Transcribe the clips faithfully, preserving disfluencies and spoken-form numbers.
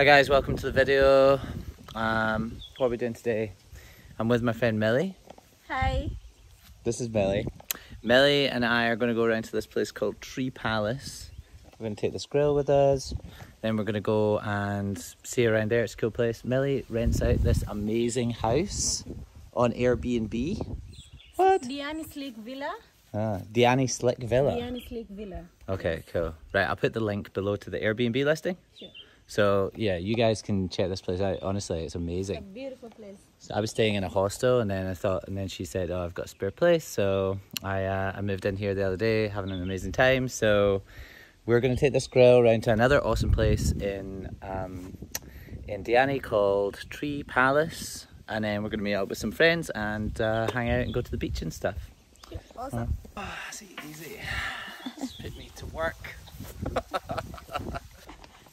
Hi guys, welcome to the video. Um, what are we doing today? I'm with my friend Millie. Hi. This is Millie. Millie and I are going to go around to this place called Tree Palace. We're going to take this grill with us. Then we're going to go and see around there. It's a cool place. Millie rents out this amazing house on Airbnb. What? Diani Slick Villa. Ah, Diani Slick Villa. Diani Slick Villa. Okay, cool. Right, I'll put the link below to the Airbnb listing. Sure. So yeah, you guys can check this place out. Honestly, it's amazing. It's a beautiful place. So I was staying in a hostel, and then I thought, and then she said, "Oh, I've got a spare place," so I uh, I moved in here the other day, having an amazing time. So we're going to take this grill around to another awesome place in um, in Diani called Tree Palace, and then we're going to meet up with some friends and uh, hang out and go to the beach and stuff. Awesome. Ah, uh, oh, that's easy. It's put me to work.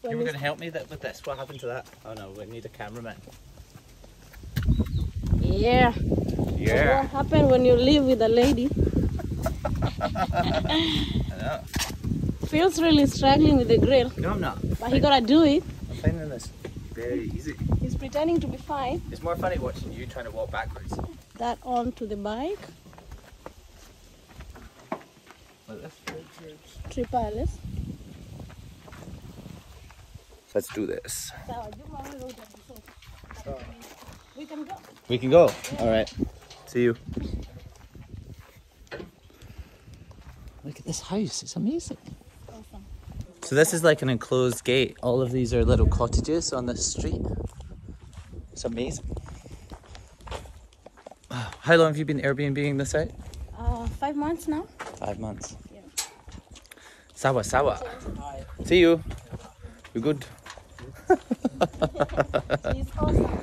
You were going to help me that, with this. What happened to that? Oh no, we need a cameraman. Yeah. Yeah. What happened when you live with a lady? I know. Phil's really struggling with the grill. No, I'm not. But he got to do it. I'm finding this very easy. He's pretending to be fine. It's more funny watching you trying to walk backwards. That onto the bike. Like this. Tree Palace. Let's do this. We can go. We can go. Yeah. All right. See you. Look at this house. It's amazing. Awesome. So this is like an enclosed gate. All of these are little cottages on this street. It's amazing. How long have you been Airbnb-ing this out? Uh, five months now. Five months. Yeah. Sawa, sawa. See you. You're good. She's awesome.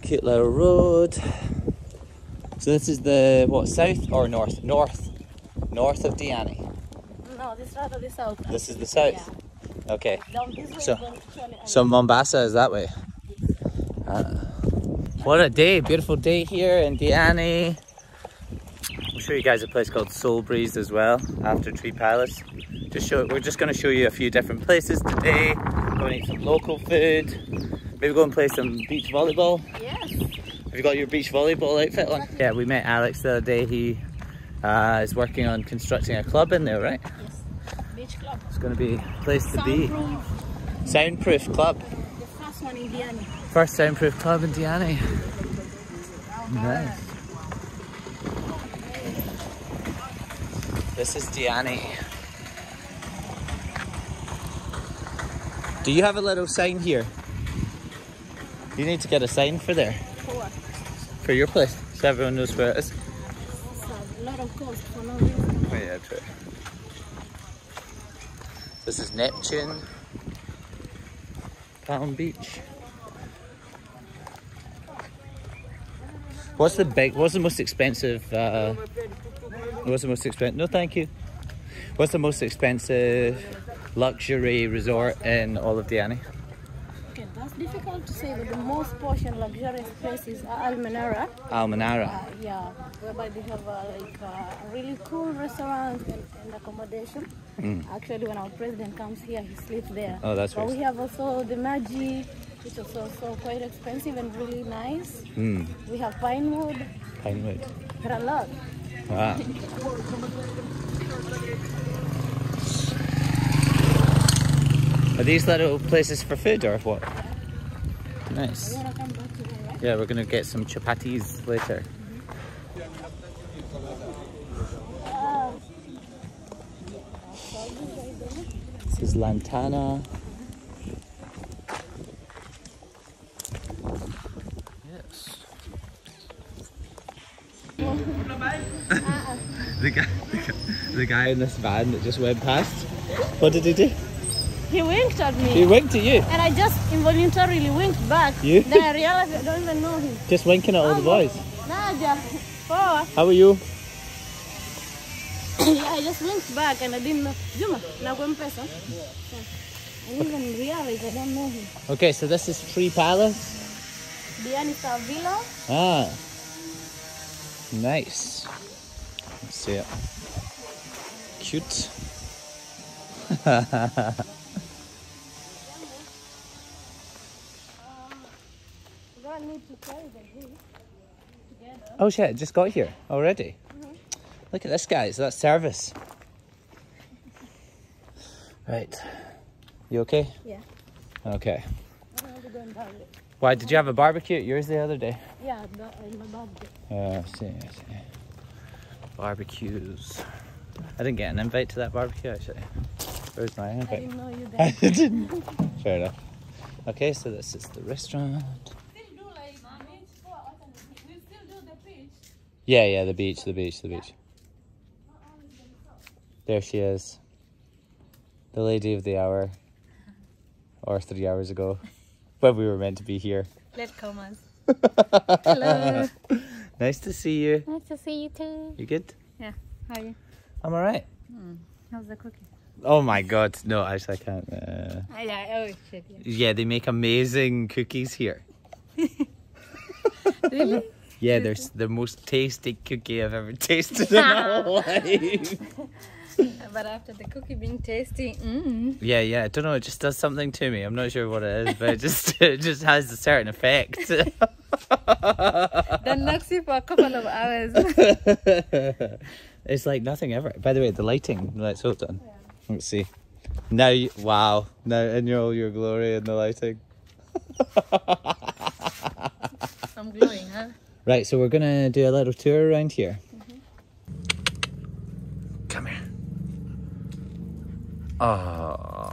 Cute little road. So this is the what, south or north? North. North of Diani. No, this is rather the south. Actually. This is the south. Yeah. Okay. So, so Mombasa is that way. Uh, what a day! Beautiful day here in Diani. I'll show you guys a place called Soul Breeze as well after Tree Palace. Just show, we're just going to show you a few different places today. Go and eat some local food. Maybe go and play some beach volleyball. Yes. Have you got your beach volleyball outfit on? Yeah, we met Alex the other day. He uh, is working on constructing a club in there, right? Yes. Beach club. It's going to be a place to be. Soundproof club. The first one in Diani. First soundproof club in Diani. Nice. This is Diani. Do you have a little sign here? You need to get a sign for there. For what? For your place, so everyone knows where it is. It's a lot of cost for no reason. Oh yeah, true. This is Neptune, Palm Beach. What's the big? What's the most expensive? Uh, what's the most expensive? No, thank you. What's the most expensive luxury resort in all of Diani? Okay, that's difficult to say, but the most posh and luxurious places are Almanara. Almanara? Uh, yeah, whereby they have uh, like a really cool restaurant and, and accommodation. Mm. Actually, when our president comes here, he sleeps there. Oh, that's right. But we have also the Maggi, which is also quite expensive and really nice. Mm. We have Pinewood. Pinewood. There are a lot. Wow. Are these little places for food or what? Nice. Yeah, we're gonna get some chapatis later. This is Lantana. Yes. the, guy, the guy, the guy in this van that just went past. What did he do? He winked at me. He winked at you? And I just involuntarily winked back. You? Then I realized I don't even know him. Just winking at all oh, the boys? Nah, just forward. How are you? I just winked back and I didn't know. Juma, now one person. I didn't even realize I don't know him. Okay, so this is Tree Palace. Diani Star Villa. Ah. Nice. Let's see it. Cute. Oh shit, just got here already. Mm-hmm. Look at this, guys, that's service. Right. You okay? Yeah. Okay. Why, did you have a barbecue at yours the other day? Yeah, but my mom did. Oh, I see, I see. Barbecues. I didn't get an invite to that barbecue, actually. Where's my invite? I didn't know you did. I didn't. Fair enough. Okay, so this is the restaurant. Yeah, yeah, the beach, the beach, the beach. There she is. The lady of the hour. Or three hours ago. When we were meant to be here. Let's come on. Hello. Nice to see you. Nice to see you too. You good? Yeah, how are you? I'm alright. Mm. How's the cooking? Oh my god, no, actually I can't. Uh... Oh, yeah, oh shit. Yeah. Yeah, they make amazing cookies here. Really? Yeah, they're the most tasty cookie I've ever tasted in my whole life. But after the cookie being tasty, mm. yeah, yeah, I don't know, it just does something to me. I'm not sure what it is, but it just it just has a certain effect. That knocks you for a couple of hours. It's like nothing ever. By the way, the lighting. Let's hold on. Yeah. Let's see. Now, you, wow! Now in your, all your glory in the lighting. I'm glowing, huh? Right, so we're gonna do a little tour around here. Mm-hmm. Come here. Oh,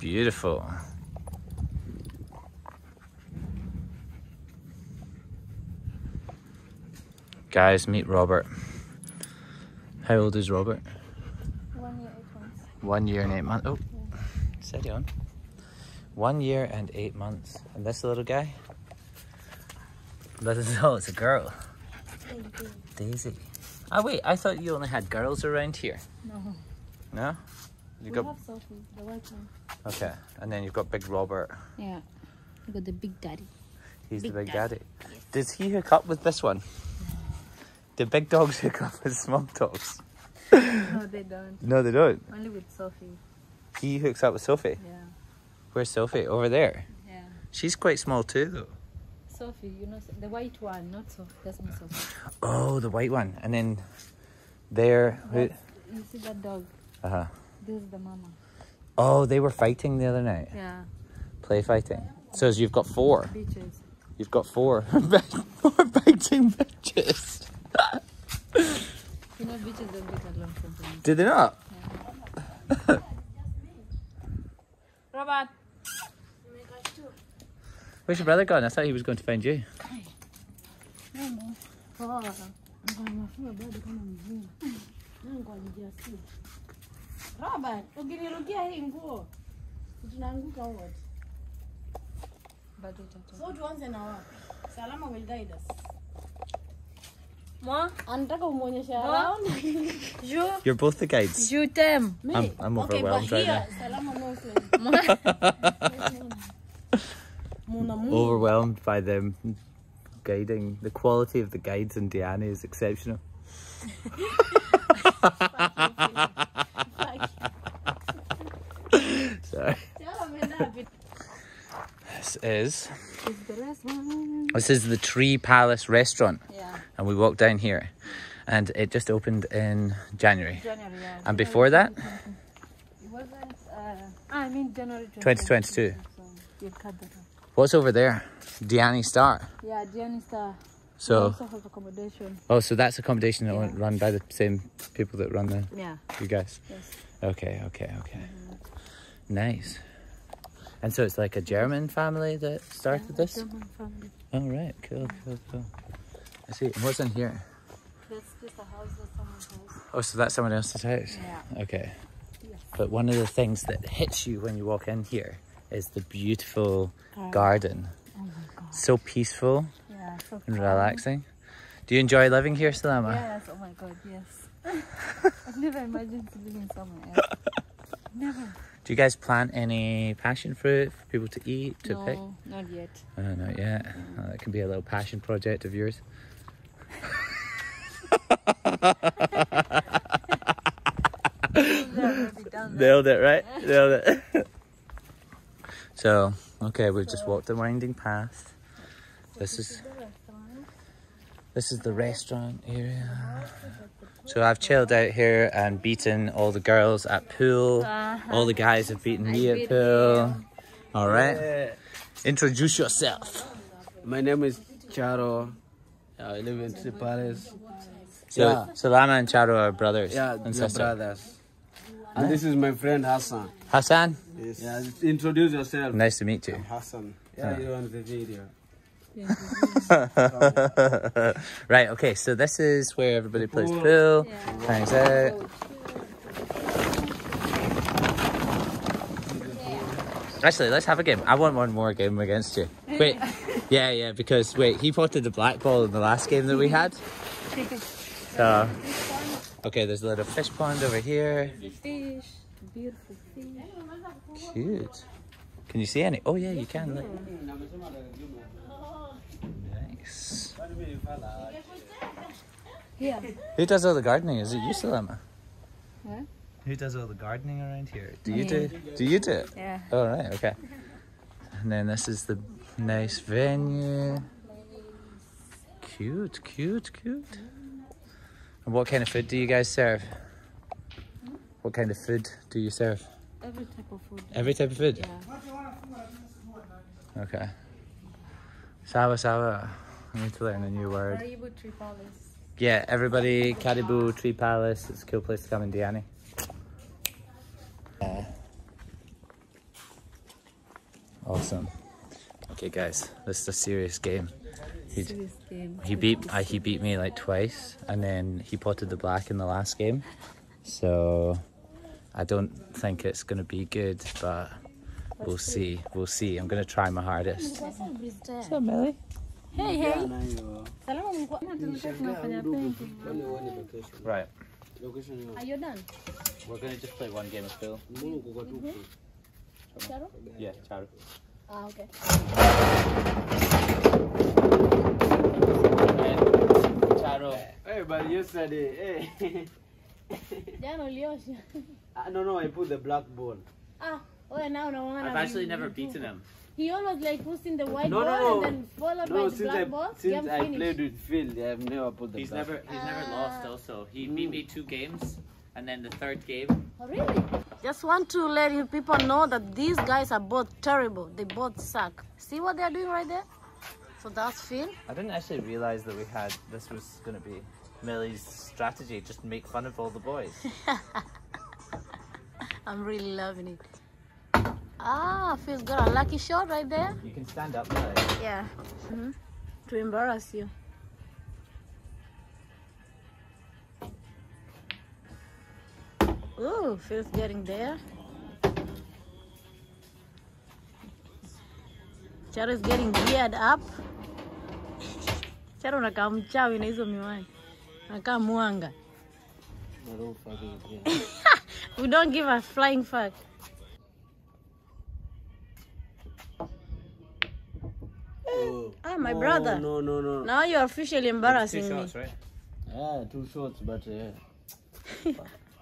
beautiful. Guys, meet Robert. How old is Robert? One year, eight months. One year and eight months. Oh, yeah. Steady on. One year and eight months. And this little guy? But no, it's a girl. Daisy. Daisy. Ah, wait, I thought you only had girls around here. No. No? You we got... have Sophie, the white one. Okay, and then you've got Big Robert. Yeah, you got the Big Daddy. He's big the Big Daddy. daddy. Yes. Does he hook up with this one? No. Do big dogs hook up with small dogs? No, they don't. No, they don't? Only with Sophie. He hooks up with Sophie? Yeah. Where's Sophie? Over there? Yeah. She's quite small too, though. Sophie, you know, the white one, not Sophie, that's not Sophie. Oh, the white one. And then there... Who... You see that dog? Uh-huh. This is the mama. Oh, they were fighting the other night? Yeah. Play fighting. So you've got four. Bitches. You've got four. Four biting bitches. You know, bitches don't get along sometimes. Did they not? Yeah. Robert. Where's your brother gone? I thought he was going to find you. Robert, vote once an hour. Salama will guide us. You're both the guides. I'm, I'm overwhelmed right now. Overwhelmed by them guiding. The quality of the guides in Diani is exceptional. Sorry. This is This is the Tree Palace restaurant. Yeah. And we walked down here and it just opened in January. January, yeah. And before that? It wasn't uh I mean January twenty twenty-two. What's over there? Diani Star. Yeah, Diani Star. So. We also have accommodation. Oh, so that's accommodation that yeah. run by the same people that run the. Yeah. You guys. Yes. Okay, okay, okay. Mm-hmm. Nice. And so it's like a German family that started yeah, this. German family. All oh, right, cool, yeah. cool, cool. I see. And what's in here? That's just a house. That's someone's house. Oh, so that's someone else's house. Yeah. Okay. Yeah. But one of the things that hits you when you walk in here is the beautiful oh. garden. Oh my God. So peaceful yeah, so and relaxing. Do you enjoy living here, Salama? Yes, oh my God, yes. I've never imagined living somewhere else. Never. Do you guys plant any passion fruit for people to eat, to no, pick? No, not yet. Oh, not yet. Oh, that can be a little passion project of yours. Nailed it, right? Nailed it. So, okay, we've just walked the winding path. This is This is the restaurant area. So I've chilled out here and beaten all the girls at pool. All the guys have beaten me at pool. All right. Introduce yourself. My name is Charo. I live in Tree Palace. So, yeah. So Lama and Charo are brothers. Yeah, and sisters. brothers. And this is my friend Hassan. Hassan? Yes. Yeah, introduce yourself. Nice to meet you. I'm Hassan. Yeah, oh. You're on the video. Right, okay, so this is where everybody plays pool, pool yeah. hangs out. Actually, let's have a game. I want one more game against you. Wait, yeah, yeah, because, wait, he potted the black ball in the last game that we had. So, okay, there's a little fish pond over here. Fish, beautiful fish. Cute. Can you see any? Oh, yeah, you can. Look. Nice. Yeah. Who does all the gardening? Is it you, Salama? Huh? Who does all the gardening around here? Do you yeah. do? Do you do it? Yeah. All right. Okay. And then this is the nice venue. Cute, cute, cute. And what kind of food do you guys serve? What kind of food do you serve? Every type of food. Every type of food. Yeah. Okay. Sawa sawa. I need to learn a new word. Karibu Tree Palace. Yeah, everybody, Karibu Tree Palace. It's a cool place to come in Diani. Uh, awesome. Okay, guys, this is a serious game. He'd, serious game. He beat. Uh, he beat me like twice, and then he potted the black in the last game. So I don't think it's gonna be good, but. We'll see. We'll see. I'm gonna try my hardest. What's up, Millie? Hey, hey. Right. Are you done? We're gonna just play one game of pool. Mm-hmm. Charo? Yeah, Charo. Ah, okay. Charo. Hey, but yesterday, hey. uh, no, no, I put the black ball. Ah. Oh, no, no, no, I've actually never beaten him. He always like pushing the white no, ball no, no. and then followed no, by the black I, ball. Since I finished. played with Phil, I've never put the he's black. Never, he's uh, never lost also. He mm. beat me two games and then the third game. Oh, really? Just want to let you people know that these guys are both terrible. They both suck. See what they're doing right there? So that's Phil. I didn't actually realize that we had, this was going to be Millie's strategy. Just make fun of all the boys. I'm really loving it. Ah, Phil's got a lucky shot right there. You can stand up there. Yeah. Mm-hmm. To embarrass you. Ooh, Phil's getting there. Charo is getting geared up. Charo nakaa mchawi na hizo miwani. Nakaa mwanga. We don't give a flying fuck. Ah, my no, brother. No, no, no. Now you're officially embarrassing me. Two shots, me. right? Yeah, two shots, but yeah.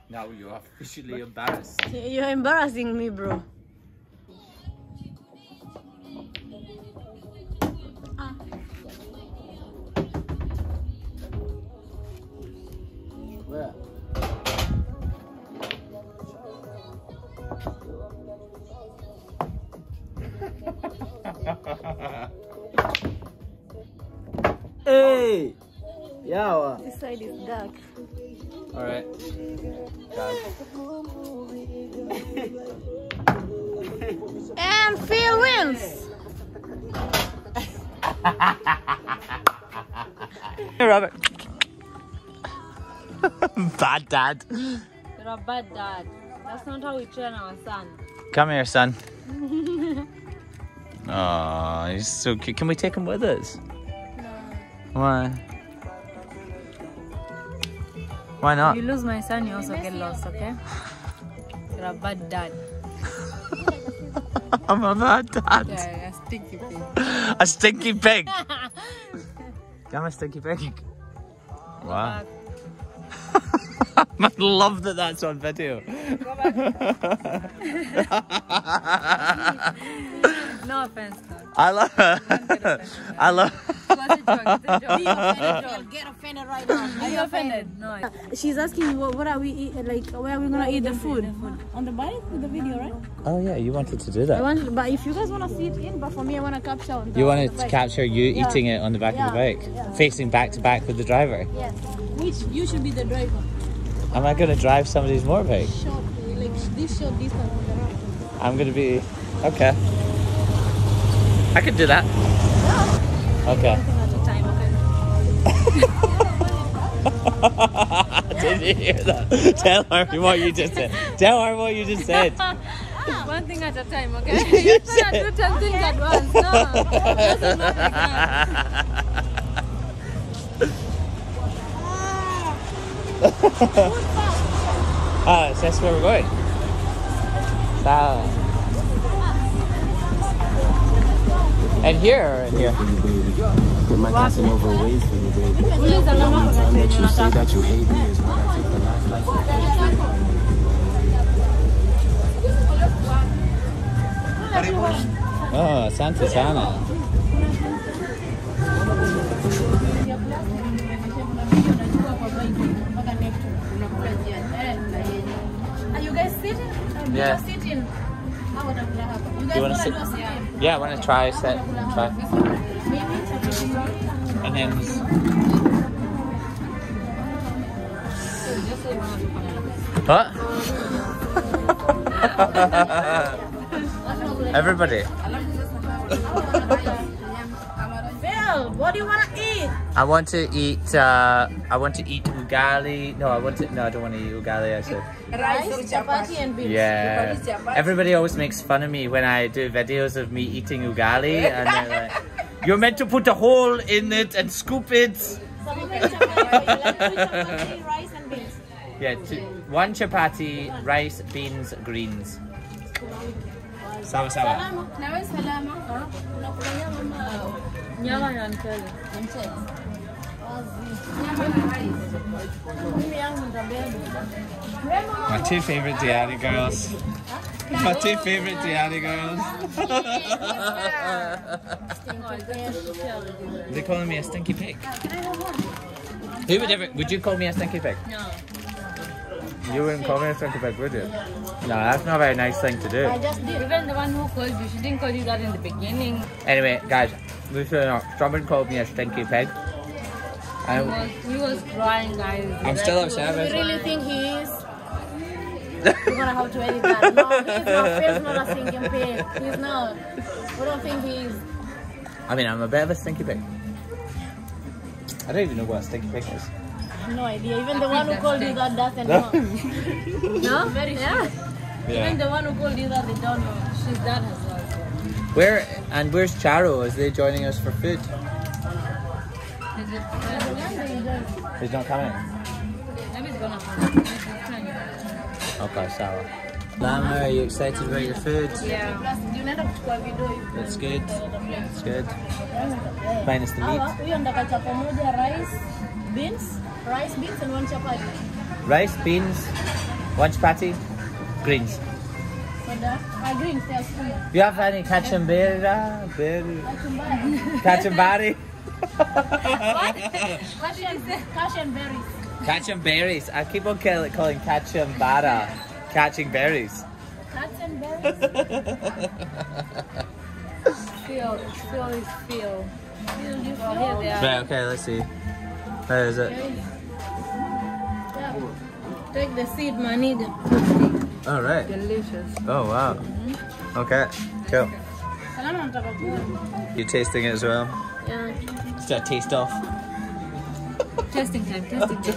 Now you're officially embarrassed. You're embarrassing me, bro. Ah. Where? Hey! Yeah, well. This side is dark. Alright. And Phil wins! Hey, Robert. Bad dad. You're a bad dad. That's not how we train our son. Come here, son. Oh, he's so cute. Can we take him with us? Why? Why not? You lose my son, you also get lost, okay? You're a bad dad. I'm a bad dad. Yeah, a stinky pig. A stinky pig. I'm a stinky pig. Wow. I love that that's on video. No offense, God. I love. I love. was a joke. It's a joke. Be offended. You'll get offended right now. Be offended. No. She's asking what, what are we eat, like where are we gonna eat the food? the food? On the bike with the video, right? Oh yeah, you wanted to do that. I want, but if you guys wanna see it in, but for me I wanna capture on the You wanted on the to capture you yeah. eating it on the back yeah. of the bike. Yeah. Facing back to back with the driver. Yes. Which you should be the driver. Am I gonna drive somebody's motorbike? Short, like this short distance on the road. I'm gonna be okay. I could do that. Yeah. Okay. Did you hear that? Tell her what you just said. Tell her what you just said. One thing at a time, okay? You cannot do ten things at once. No. It doesn't work like that. Ah, so that's where we're going. So. And here or in here? It might pass him over ways for you, baby. I let you say that you hate me is what I take the life like. Oh, Santa Sana. Are you guys sitting? Yeah. Sitting. You want to sit? Yeah, I want to try, set, try. And then... What? Everybody. Phil, what do you want to eat? I want to eat, uh, I want to eat ugali. No, I want to, no, I don't want to eat ugali, I said. Rice, chapati and beans. Yeah. Everybody always makes fun of me when I do videos of me eating ugali and they're like, you're meant to put a hole in it and scoop it. Chapati, rice and beans. Yeah, two, one chapati, rice, beans, greens. Sawa sawa. My two favorite Diani girls. My two favorite Diani girls. They're calling me a stinky pig. Who would ever? Would you call me a stinky pig? No. You wouldn't call me a stinky pig, would you? No, that's not a very nice thing to do. I just did. Even the one who called you, she didn't call you that in the beginning. Anyway, guys, listen up. Someone called me a stinky pig. I he, was, he was crying, guys. I'm like, still upset. Do you really think he is? We're gonna have to edit that. No, he's not. Phil's not a stinking pig. He's not. We don't think he is. I mean, I'm a bit of a stinky pig. I don't even know what a stinky pig is. I have no idea. Even I the one who called stinks. you that doesn't know. No? Very yeah. sure. Yeah. Even the one who called you that, they don't know. She's done as well. So. Where, and where's Charo? Is they joining us for food? He's not coming. Maybe gonna come. Okay, sour. Lama, are you excited about your food? Yeah. It's good. It's good. Minus the meat. Rice, beans, rice, beans, and one chapati. Rice, beans, one chapati, greens. Greens. You have any kachumbara? Kachumbari. What? What did you say? Cash and berries. Catch and berries. I keep on calling catch and bara. Catching berries. Catch and berries? Feel. Feel is feel. Feel you feel. Right, okay, let's see. Where is it? Yeah. Take the seed, man. Eat it. Alright. Delicious. Oh, wow. Mm-hmm. Okay, cool. You tasting it as well? Yeah. It's a taste off. Testing time, testing time.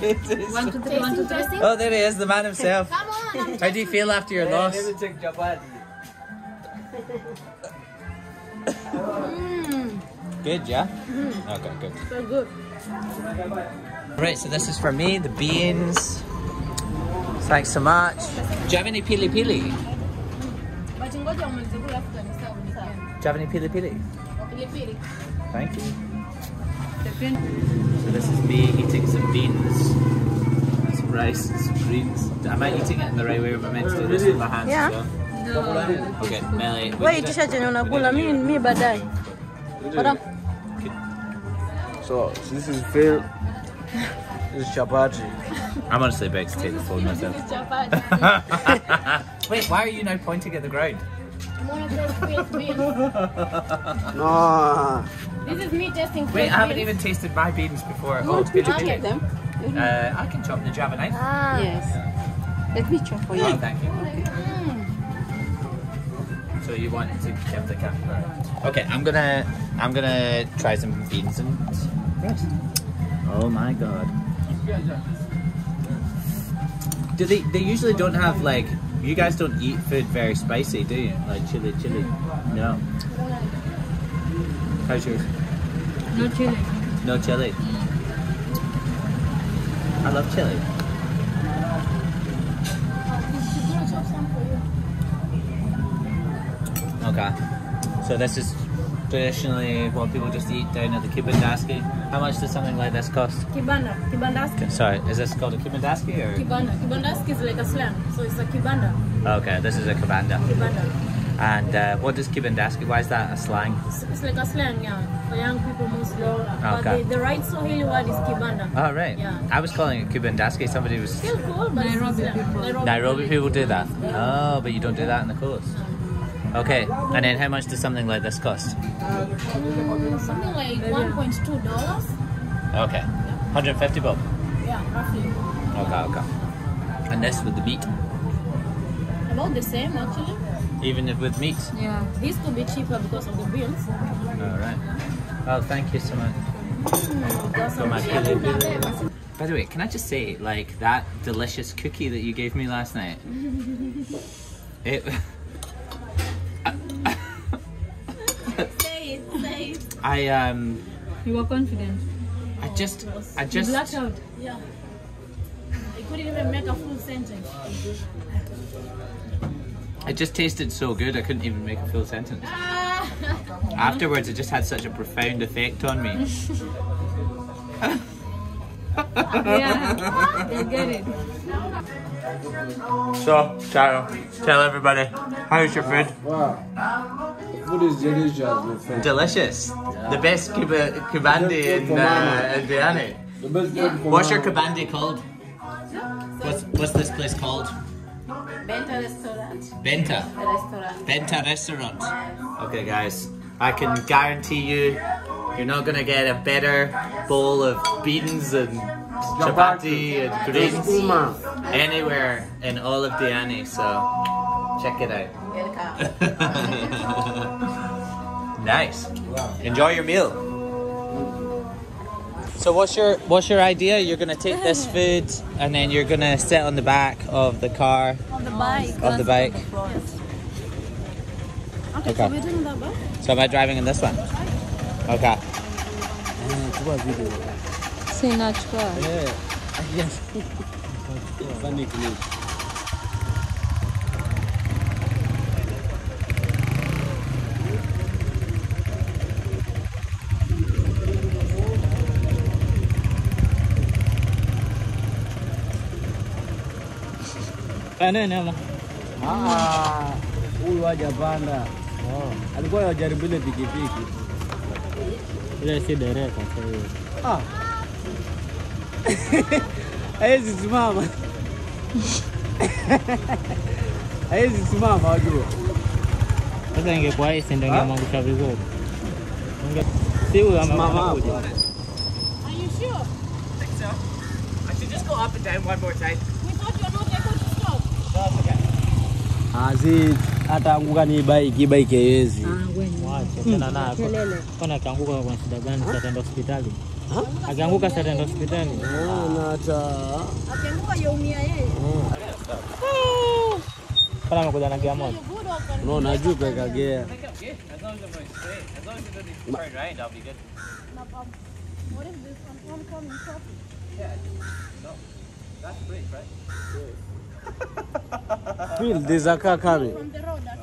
One, two, three, one, two, three. Oh, there he is, the man himself. Come on. How do you feel after your loss? Mm. Good, yeah? Mm-hmm. Okay, good. So good. Right, so this is for me, the beans. Thanks so much. Do you have any pili pili? Do you have any pili pili? Pili pili. Thank you. So this is me eating some beans, some rice, some greens. Am I eating it in the right way? Am I meant to do this with my hands? Yeah. So? No. Okay, Melly. Wait, you should have done it. Me, me, badai. What up? So this is Phil. This is Chapati. I'm gonna say baked potatoes for myself. Wait, why are you now pointing at the ground? No. This is me testing. Wait, I haven't beans. even tasted my beans before. You want me to get them? Uh, I can chop. Did you have a knife? Ah. Yes. Yeah. Let me chop for you. Oh, thank you. Okay. Mm. So you want to keep the camera? Okay, I'm gonna, I'm gonna try some beans and bread. Oh my god. Do they? They usually don't have like. You guys don't eat food very spicy, do you? Like chili, chili. No. How's yours? No chili. No chili. I love chili. Okay. So this is traditionally what people just eat down at the Kibandaski. How much does something like this cost? Kibanda. Kibandaski. Sorry, is this called a Kibandaski or? Kibanda. Kibandaski is like a slang, so it's a Kibanda. Okay, this is a Kibanda. Kibanda. And uh, what does Kibandaski, why is that a slang? It's, it's like a slang, yeah. For young people, mostly. Okay. But the, the right Swahili word is Kibanda. Oh, right. Yeah. I was calling it Kibandaski, somebody was... Still cool, but Nairobi it's people. Nairobi, Nairobi people do that? Yeah. Oh, but you don't do that in the coast. No. Okay, and then how much does something like this cost? Um, something like one point two dollars. Okay, one hundred fifty bob? Yeah, roughly. Okay, okay. And this with the meat? About the same, actually. Even if with meat? Yeah, this could be cheaper because of the bills. Alright. Well, thank you so much. Mm, By the way, can I just say, like, that delicious cookie that you gave me last night? it... I um. You were confident. I just, I just. You blacked out. Yeah. I couldn't even make a full sentence. It just tasted so good. I couldn't even make a full sentence. Ah. Afterwards, it just had such a profound effect on me. Yeah, they get it. So, Taro, tell everybody, how's your food? Wow. Food is delicious, my friend. Delicious. Yeah. The best kibandi in uh, Diani. The best food for What's your kibandi called? What's, what's this place called? Benta restaurant. Benta. The restaurant. Benta restaurant. Okay, guys. I can guarantee you, you're not gonna get a better bowl of beans and chapati and greens anywhere in all of Diani. So check it out. Nice. Enjoy your meal. So what's your what's your idea? You're gonna take this food and then you're gonna sit on the back of the car. On the bike. On the bike. Yes. Okay. okay. So, we're doing that one? So am I driving in this one? Okay. Say natural. Yeah. Yes. Funny clip. Nene ama ah huyu hajapanda alikuwa anajaribu ile pikipiki ile si dereka sasa hiyo ah haizi simama haizi simama wajua sasa ingekuwa hii ndio ingemwangusha vizuri sio mama are you sure I think so I should just go up and down one more time we thought you were not able to Aziz, hata anguka ni bike, bike haiwezi. Waache tena naye. Kuna kianguka kwa shida gani ataenda hospitali? Akianguka ataenda hospitali. Na hata akianguka yaumia yeye. Kama anakuja na gari moja. No, najua peka gari. What is this? I'm coming coffee. Yeah. No. That's great, right? Yeah. Feel there's a car coming. From the road, that's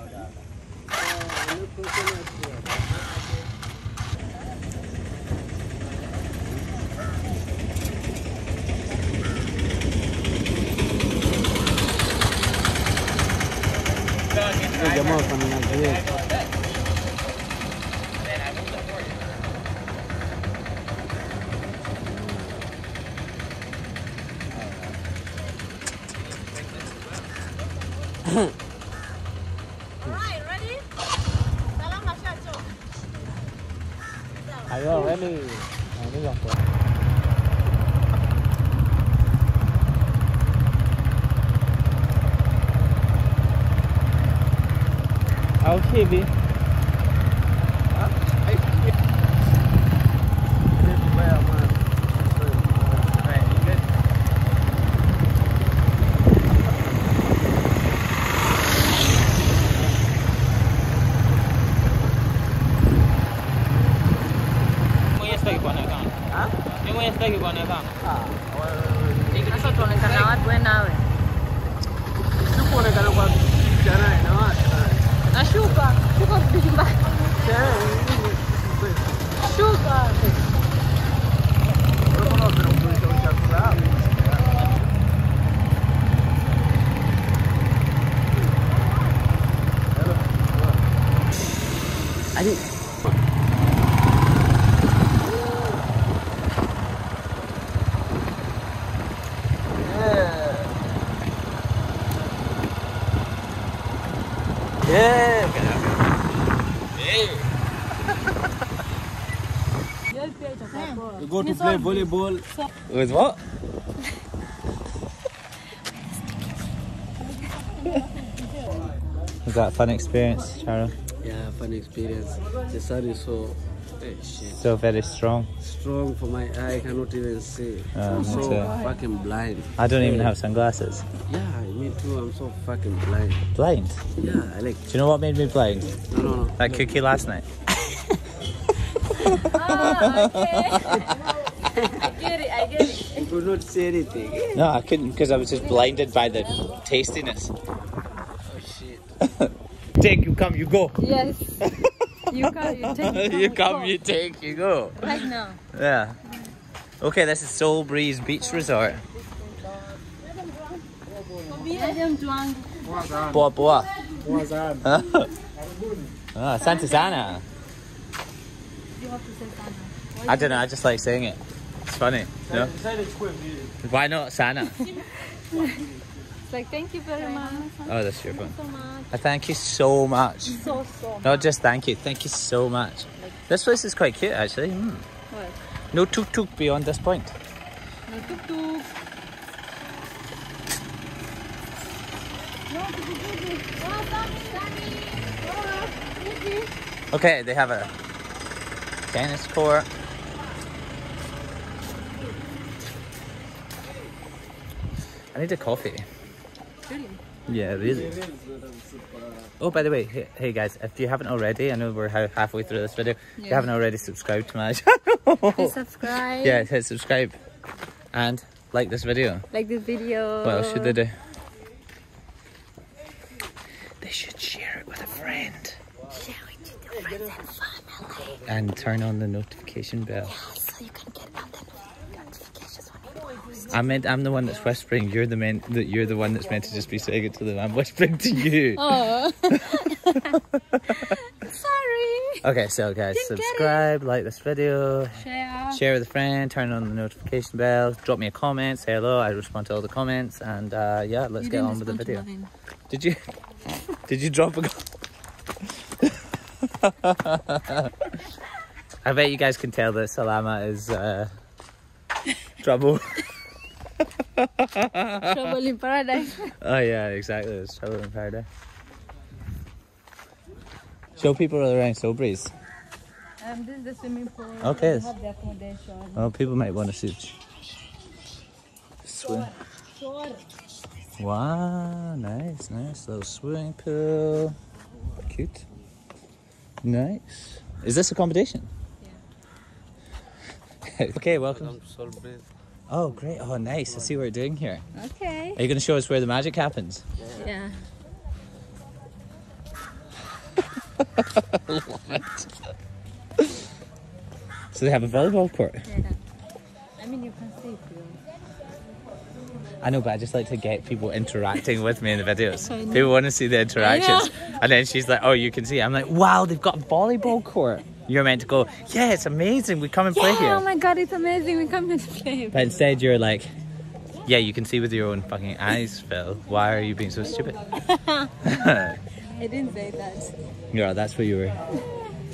Ayo, Remy. Nah, ini yang kuat. Okay, B. Go to play volleyball. With what? Was that a fun experience, Sharon? Yeah, fun experience. The sun is so hey, shit. So very strong. Strong for my eye, I cannot even see. Oh, I'm so too. Fucking blind. I don't even have sunglasses. Yeah, me too. I'm so fucking blind. Blind? Yeah, I like. Do you know what made me blind? No, no, no. That cookie last night. Ah, okay. I get it, I get it. I could not say anything. No, I couldn't because I was just blinded by the tastiness. Oh shit. Take, you come, you go. Yes. You come, you take, you come, you, come, you take, you go. Right now. Yeah. Okay, this is Soul Breeze Beach Resort. Boa Boa. Ah, Santa Sana. You have to say Sana. I don't know, I just like saying it. It's funny. No? Why not Sana? It's like, thank you very much. Oh, that's your phone. So thank you so much. So, so much. Not just thank you, thank you so much. Like, this place is quite cute, actually. Mm. What? No tuk-tuk beyond this point. No tuk-tuk. Okay, they have a tennis court. I need a coffee. Really? Yeah, really. Oh, by the way, hey, hey guys, if you haven't already, I know we're ha halfway through this video. Yeah. If you haven't already subscribed to my channel. Please subscribe. Yeah, hit subscribe. And like this video. Like this video. What else should they do? They should share it with a friend. Share it to the friends and family. And turn on the notification bell. Yeah, so you can get out there. I meant I'm the one that's whispering. You're the man that you're the one that's meant to just be saying it to them. I'm whispering to you. Oh. Sorry. Okay, so guys, didn't subscribe, like this video, share, share with a friend, turn on the notification bell, drop me a comment, say hello. I respond to all the comments, and uh, yeah, let's get on with the video. Did you? Did you drop a? I bet you guys can tell that Salama is uh, trouble. Trouble in paradise. Oh yeah, exactly. It's trouble in paradise. Show people around Soul Breeze. Um, this is the swimming pool. Okay. Have the accommodation. Oh, people might want to see. Swim. Sure. Sure. Wow, nice, nice little swimming pool. Cute. Nice. Is this accommodation? Yeah. Okay, welcome. Soul Breeze. Oh great, oh nice, I see what we're doing here. Okay. Are you going to show us where the magic happens? Yeah. What? So they have a volleyball court? Yeah. I mean you can see if you... I know, but I just like to get people interacting with me in the videos. People want to see the interactions. And then she's like, oh you can see. I'm like, wow, they've got a volleyball court. You're meant to go, yeah, it's amazing, we come and yeah, play here. Oh my god, it's amazing, we come and play. But instead you're like, yeah, you can see with your own fucking eyes, Phil. Why are you being so stupid? I didn't say that. Yeah, that's what you were.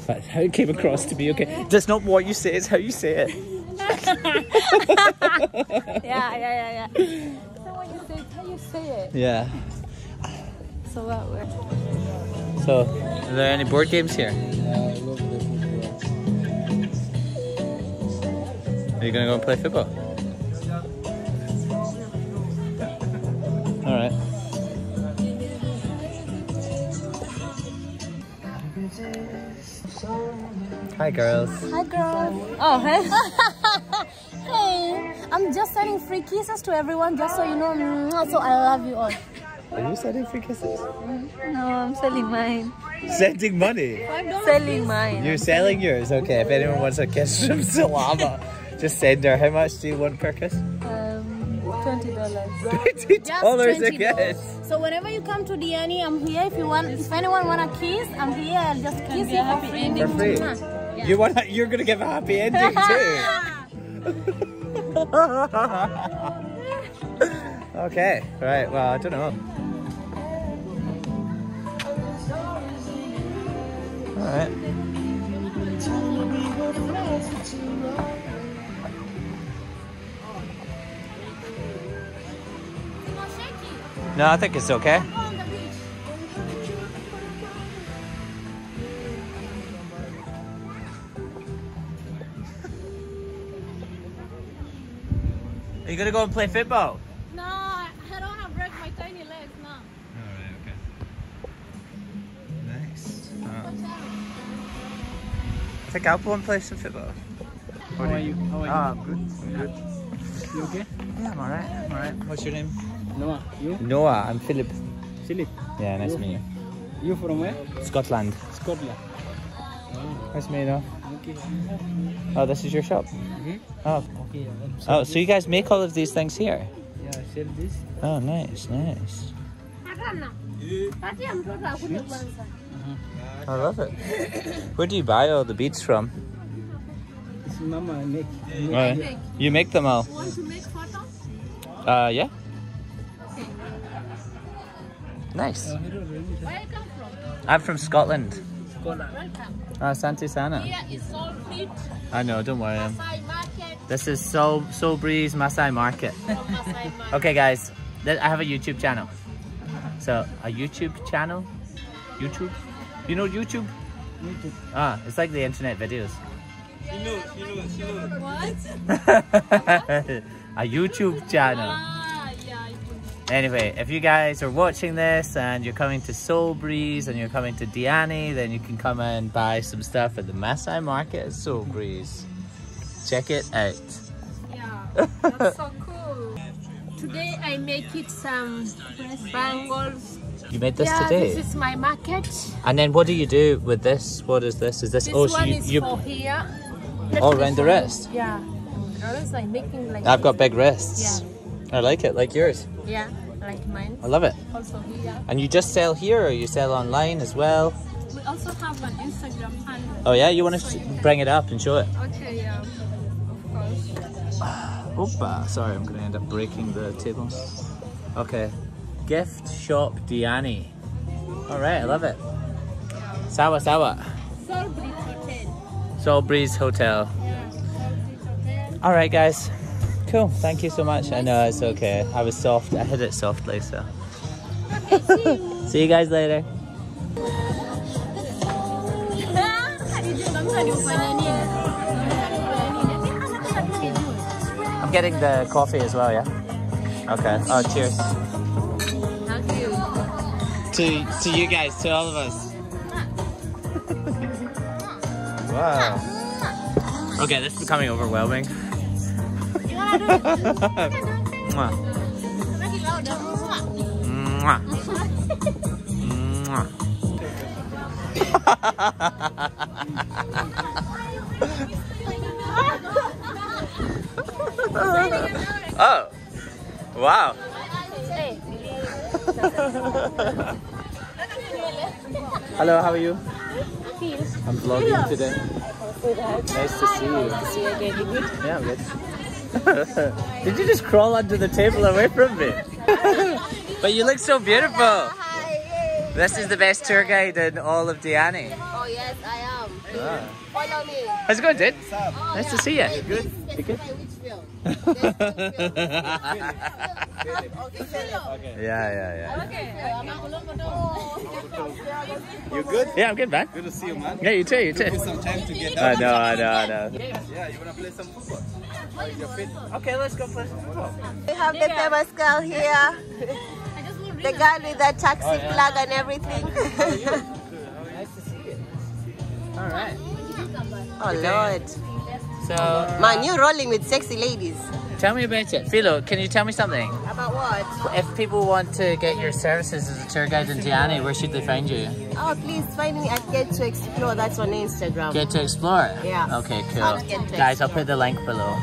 That's how it came across to me, okay? That's not what you say, it's how you say it. yeah, yeah, yeah, yeah. It's not what you say, it's how you say it. Yeah. So that works. So, are there any board games here? Are you going to go and play football? Alright. Hi girls. Hi girls. Oh, hey. Hey. I'm just sending free kisses to everyone just so you know. So I love you all. Are you sending free kisses? No, I'm selling mine. Sending money? I'm selling mine. You're selling yours? Okay, if anyone wants a kiss from Salama, just send her. How much do you want per kiss? Twenty dollars. Twenty dollars a kiss. So whenever you come to Diani, I'm here. If you want, if anyone want a kiss, I'm here. I'll just kiss you for free. For free. Yeah. You want? You're gonna give a happy ending too. Okay. Right. Well, I don't know. All right. No, I think it's okay. Are you gonna go and play football? No, I don't wanna break my tiny legs now. Alright, okay. Nice. Oh. I think I'll go and play some football. How are you? How are you? Ah, I'm good. I'm good. You okay? Yeah, I'm alright. I'm alright. What's your name? Noah, you? Noah, I'm Philip. Philip? Yeah, nice to meet you. You from where? Scotland. Scotland. Oh. Nice to meet you, Noah. Okay. Oh, this is your shop? Mm-hmm. Oh. Okay, oh, so you guys make all of these things here? Yeah, I sell this. Oh, nice, nice. I love it. Where do you buy all the beads from? It's Mama make. Oh, yeah. You make them all? Want to make photos? Uh, yeah. Nice. Where you come from? I'm from Scotland. Scotland. Welcome. Ah, Santi Sana. Here is Sol Breeze. I know, don't worry. Masai Market. This is Soul, Soul Breeze Masai Market. Masai Market. Okay guys, I have a YouTube channel. So, a YouTube channel? YouTube? You know YouTube? YouTube. Ah, it's like the internet videos. She knows, she knows, she knows. What? A YouTube channel. Anyway, if you guys are watching this and you're coming to Soul Breeze and you're coming to Diani, then you can come and buy some stuff at the Masai Market at Soul Breeze. Check it out. Yeah, that's so cool. Today I make it some bangles. You made this yeah, today? Yeah, this is my market. And then what do you do with this? What is this? Is this, this oh, so one you, is you... for here. That all around the wrist? Yeah. I'm making like I've got big wrists. Yeah. I like it, like yours. Yeah, like mine. I love it. Also here. And you just sell here or you sell online as well? We also have an Instagram handle. Oh yeah, you want to so you bring can... it up and show it? Okay, yeah, of course. Opa, sorry, I'm going to end up breaking the table. Okay, Gift Shop Diani. Alright, I love it. Yeah. Sawa Sawa. Sol Breeze Hotel. Sol Breeze Hotel. Yeah, Sol Breeze Hotel. Alright guys. Cool, thank you so much. I know, it's okay. I was soft. I hit it softly, so. Okay, see you. See you guys later. I'm getting the coffee as well, yeah? Okay. Oh, cheers. Thank you. To, to you guys, to all of us. Wow. Okay, this is becoming overwhelming. Mwah. Mwah. Mwah. Oh, wow. Hello, how are you? I'm vlogging today. Nice to see you. Nice to see you again. You good? Yeah, I'm good. Did you just crawl under the table away from me? But you look so beautiful. This is the best tour guide in all of Diani. Oh yes, I am. Ah. Follow me. How's it going, dude? Oh, nice yeah. to see you. Wait, good. You good? Okay. Yeah, yeah, yeah. Okay. You good? Yeah, I'm good, man. Good to see you, man. Yeah, you too, you too. Some time to get I know, I know, I know. Yeah, you wanna play some football? Okay, let's go play some football. We have the famous girl here. The guy with the taxi oh, yeah. flag and everything. How are you? Nice to see you. All right. Oh, Lord. So, uh, man, you're rolling with sexy ladies. Tell me about it. Philo, can you tell me something? About what? If people want to get your services as a tour guide in Diani, where should they find you? Oh, please find me at GetToExplore. That's on Instagram. GetToExplore? Yeah. Okay, cool. Guys, I'll put the link below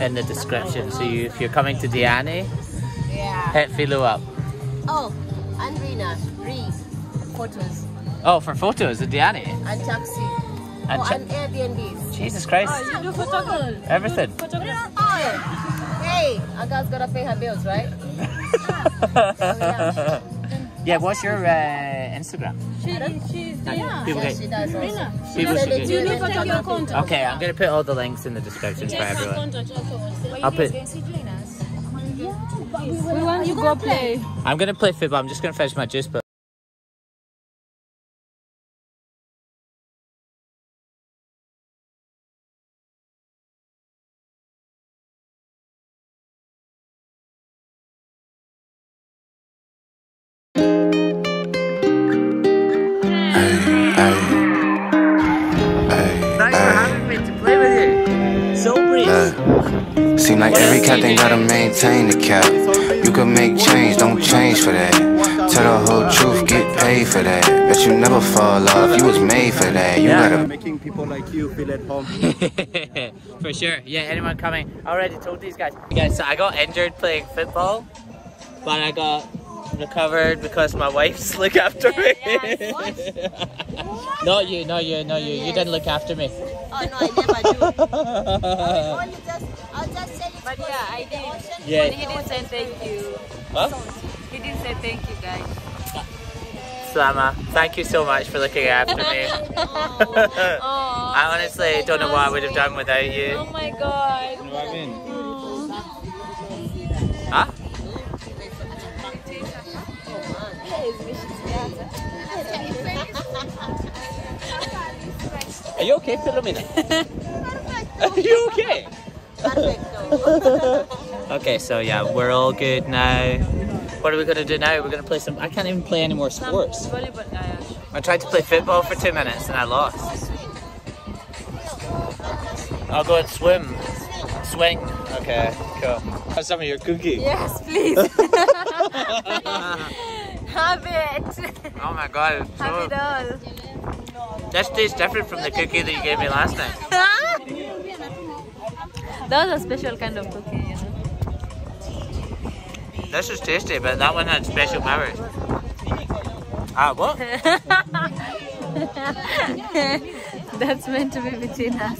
in the description. So, you, if you're coming to Diani, yeah. hit Philo up. Oh, and Rina, Ree, photos. Oh, for photos, at Diani? And taxi. And, oh, and Airbnb. Jesus Christ. Oh, you do photography. Everything. Oh, hey, a girl's got to pay her bills, right? so, yeah. yeah, what's your uh, Instagram? She, she's doing yeah. People yeah, get, she does Rina. People she does. Do you need to your contact? Okay, I'm going to put all the links in the description for everyone. I'll put... We want you to go play. play. I'm going to play football. I'm just going to finish my juice. But thanks for having me to play with you. Soul Breeze. Seem like every captain got to maintain the cap. You can make change, don't change for that. Tell the whole truth, get paid for that. Bet you never fall off, you was made for that. You yeah. gotta making people like you feel at home. For sure, yeah, anyone coming. I already told these guys. Guys, so I got injured playing football, but I got recovered because my wife's looked after me. Yeah, yeah. What? What? Not you, not you, not you. Yes. You didn't look after me. Oh no, I never do. I mean, just, I'll just say But yeah, I did. Yeah. But he didn't say thank you. What? He didn't say thank you, guys. Slama, thank you so much for looking after me. oh, oh, I honestly so don't know what I would have done without you. Oh my god. You know what I mean? Mm. Huh? Are you okay, Philomena? Are you okay? Okay, so yeah, we're all good now. What are we gonna do now? We're gonna play some. I can't even play any more sports. I tried to play football for two minutes and I lost. I'll go and swim. Swing. Okay, cool. Have some of your cookie. Yes, please. Have it. Oh my god. It's so... Have it all. This tastes different from the cookie that you gave me last night. That was a special kind of cookie, you know. This is tasty, but that one had special powers. Ah, what? That's meant to be between us.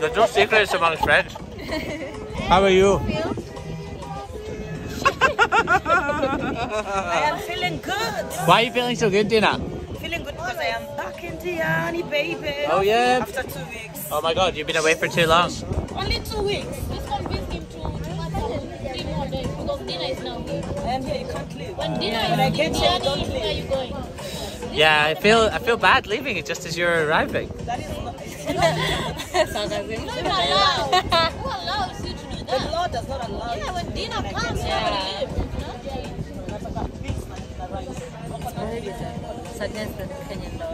There's no secrets amongst friends. How are you? I am feeling good. Why are you feeling so good, Dina? Because I am back in Diani, baby. Oh yeah. After two weeks. Oh my god, you've been away for too long. Only two weeks. Just convince him to three more days because dinner is now. I am here. You can't leave. When dinner yeah. when I get here, don't leave. Are you going? Yeah, I feel I feel bad leaving it just as you're arriving. That is not. Who allows you to do that? The law does not allow. Yeah, when dinner comes, yeah. you leave. You know? Against the Kenyan law.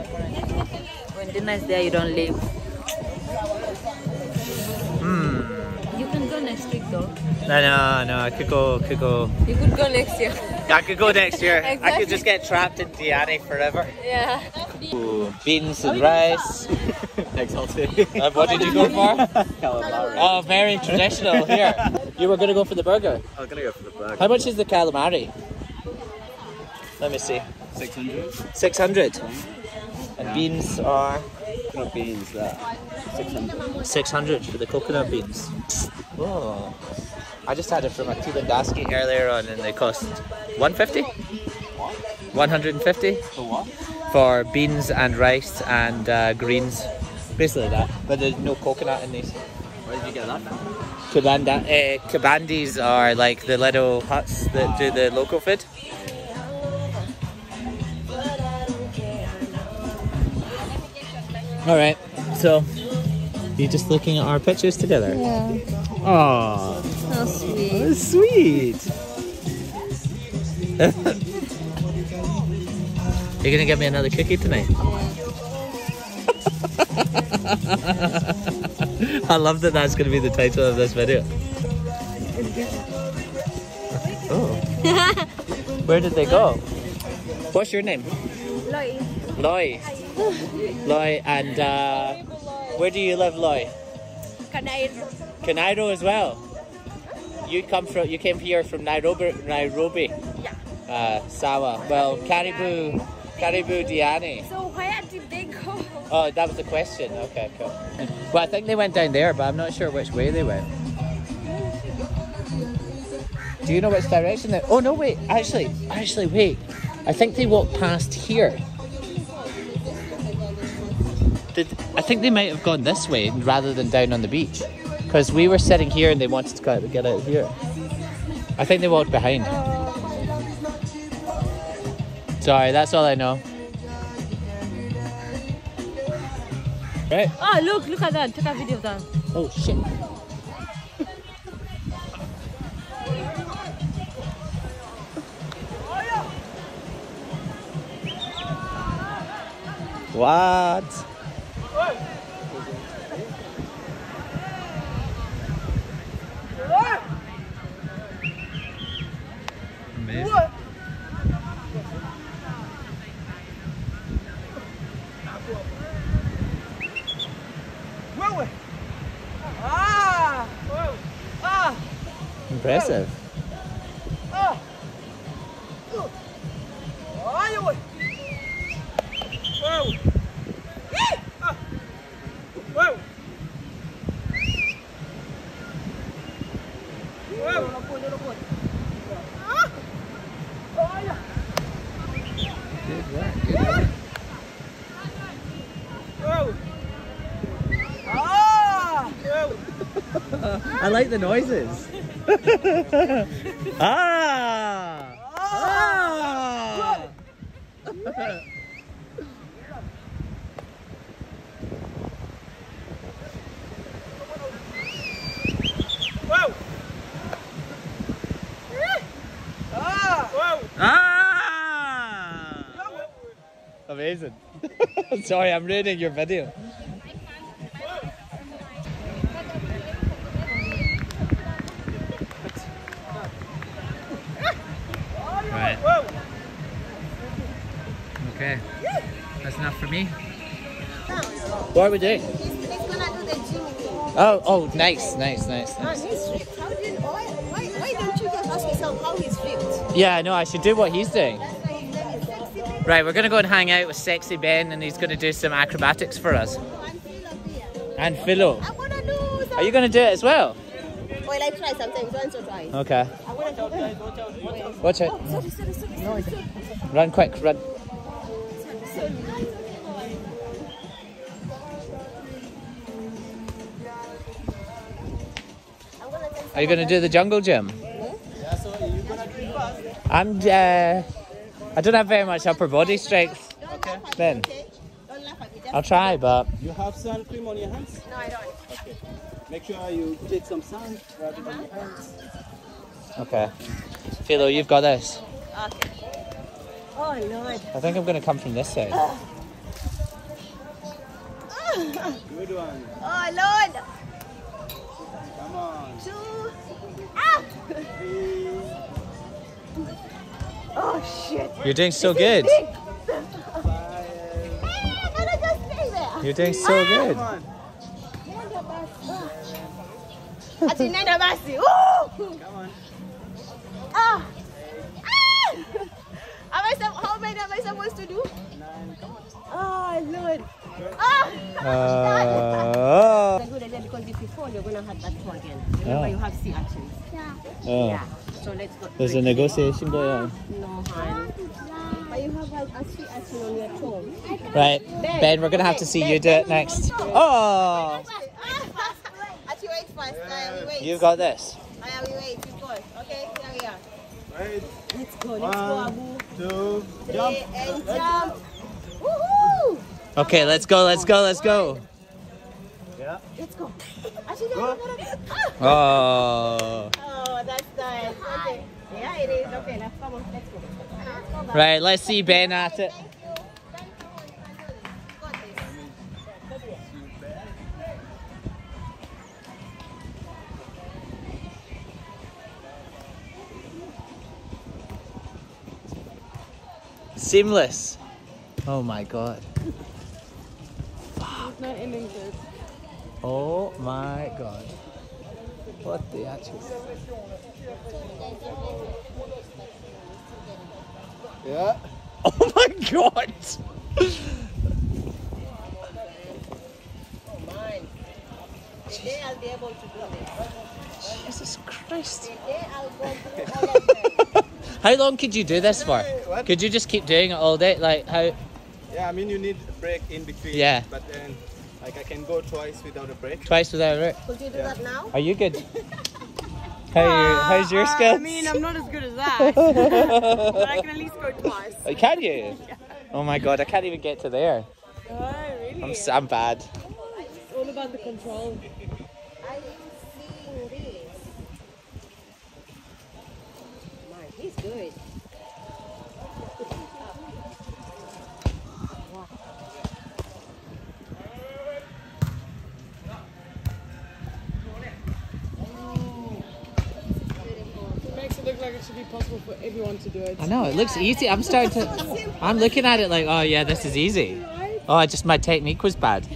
When dinner is there, you don't leave. Mm. You can go next week, though. No, no, no. I could go. Could go. You could go next year. I could go next year. Exactly. I could just get trapped in Diani forever. Yeah. Ooh, beans and rice. Exalted. Uh, what did you go for? Oh, very traditional. Here, you were gonna go for the burger. I'm gonna go for the burger. How much is the calamari? Let me see. six hundred. six hundred. And yeah. beans are... Coconut beans, that. six hundred. six hundred for the coconut beans. Whoa. I just had it from a Cuban dasky earlier on and they cost one fifty. What? one hundred fifty. For what? For beans and rice and uh, greens. Basically that. But there's no coconut in these. Where did you get that from? Kibanda. Uh, Kibandis are like the little huts that do the local food. All right, so you're just looking at our pictures together. Yeah. Oh, how sweet! Oh, sweet. You're gonna get me another cookie tonight. I love that. That's gonna be the title of this video. Oh. Where did they go? What's your name? Loy. Loy. Loy, and uh, where do you live, Loy? Canairo. Canairo as well. You come from? You came here from Nairobi. Nairobi. Yeah. Uh, Sawa. Well, Caribou, Caribou Diani. So where did they go? Oh, that was the question. Okay, cool. Well, I think they went down there, but I'm not sure which way they went. Do you know which direction they? Oh no, wait. Actually, actually, wait. I think they walked past here. Did, I think they might have gone this way rather than down on the beach, because we were sitting here and they wanted to kind of get out of here. I think they walked behind. Sorry, that's all I know. Right? Oh, look, look at that. Take a video of that. Oh, shit. What? Impressive. I like the noises. Ah! Ah! Whoa! Ah! Whoa! Ah! Amazing. Sorry, I'm ruining your video. Okay, that's enough for me. What are we doing? He's, he's gonna do the gym. Oh, oh, nice, nice, nice, nice. Oh, he's ripped. How do you, why, why, why don't you just ask yourself how he's ripped? Yeah, I know, I should do what he's doing. That's why his name is Sexy Ben. Right, we're gonna go and hang out with Sexy Ben and he's gonna do some acrobatics for us. Oh, and Philo here. And Philo. I'm gonna do something. Are you gonna do it as well? Well, I try sometimes, once or twice. Okay. I wanna do it. Watch out, watch out. Watch out. Oh, sorry, sorry, sorry, sorry, sorry. Run quick, run. Are you gonna do the jungle gym? Yeah, so you're gonna do it fast. I'm. Uh, I don't have very much upper body strength. Okay. Ben. Okay. Don't laugh at me. I'll try, but. You have sun cream on your hands? No, I don't. Okay. Make sure you take some sun. Rub it on your hands. Okay. Philo, you've got this. Okay. Oh Lord. I think I'm gonna come from this side. Uh. Uh. Good one. Oh Lord. Come on. Two. Ah. Three. Oh shit. You're doing so good. Hey, I gotta just stay there. You're doing so ah. good. Come on. Come on. Ah. How many am I supposed to do? Nine. Come on. Oh, Lord. Oh, uh, because if you fall, you're going to have that toe again. Remember, yeah. You have C actions. Yeah. let's go. There's a negotiation going on. No, hon. But you have an auntie auntie on your phone. Right. Ben, Ben, we're going to have to see Ben, you do it next. Oh! Auntie, wait first. I wait. You've got this. I am wait. You've got it. Okay, here we are. Right. Let's go. Let's go, Abu. Two, three, jump. And jump. Woohoo! Okay, let's go, let's go, let's go. Yeah. Let's go. Oh. Oh, that's nice. Okay. Yeah, it is. Okay, now come on, let's go. Let's go back. Right, let's see Ben at it. Seamless. Oh my god. It's not in English. Oh my god. What the actual. Yeah. Oh my god. Today I'll be able to do it. Jesus Christ. Today I'll go through all of them. How long could you do this for? What? Could you just keep doing it all day? Like how? Yeah, I mean you need a break in between. Yeah. But then, like I can go twice without a break. Twice without a break. Could you do yeah. that now? Are you good? How are you, how's your uh, skills? I mean, I'm not as good as that. But I can at least go twice. Oh, can you? Yeah. Oh my god, I can't even get to there. Oh, really? I'm, I'm bad. It's all about the control. Are you seeing this? Man, he's good. Should be possible for everyone to do it. I know, it looks easy. I'm starting to, I'm looking at it like, oh yeah, this is easy. Oh, I just, my technique was bad.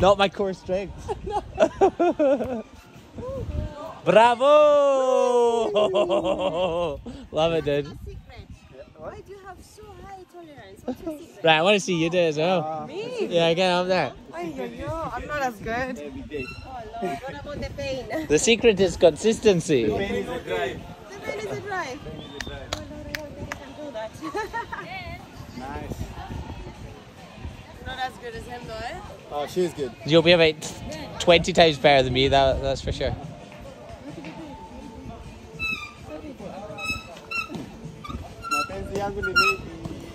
Not my core strength. Bravo! Love it, dude. Why do you have so high tolerance? What's your secret? Right, I want to see you do it as well. Uh, Me? Yeah, get up there. Oh, yo, yo. I'm not as good. Oh, Lord. What about the pain? The secret is consistency. The pain is a drive. The pain is a drive. The pain is a drive. Oh, Lord, I hope that I can do that. Nice. I'm not as good as him, though, eh? Oh, she's good. You'll be about twenty times better than me, that, that's for sure.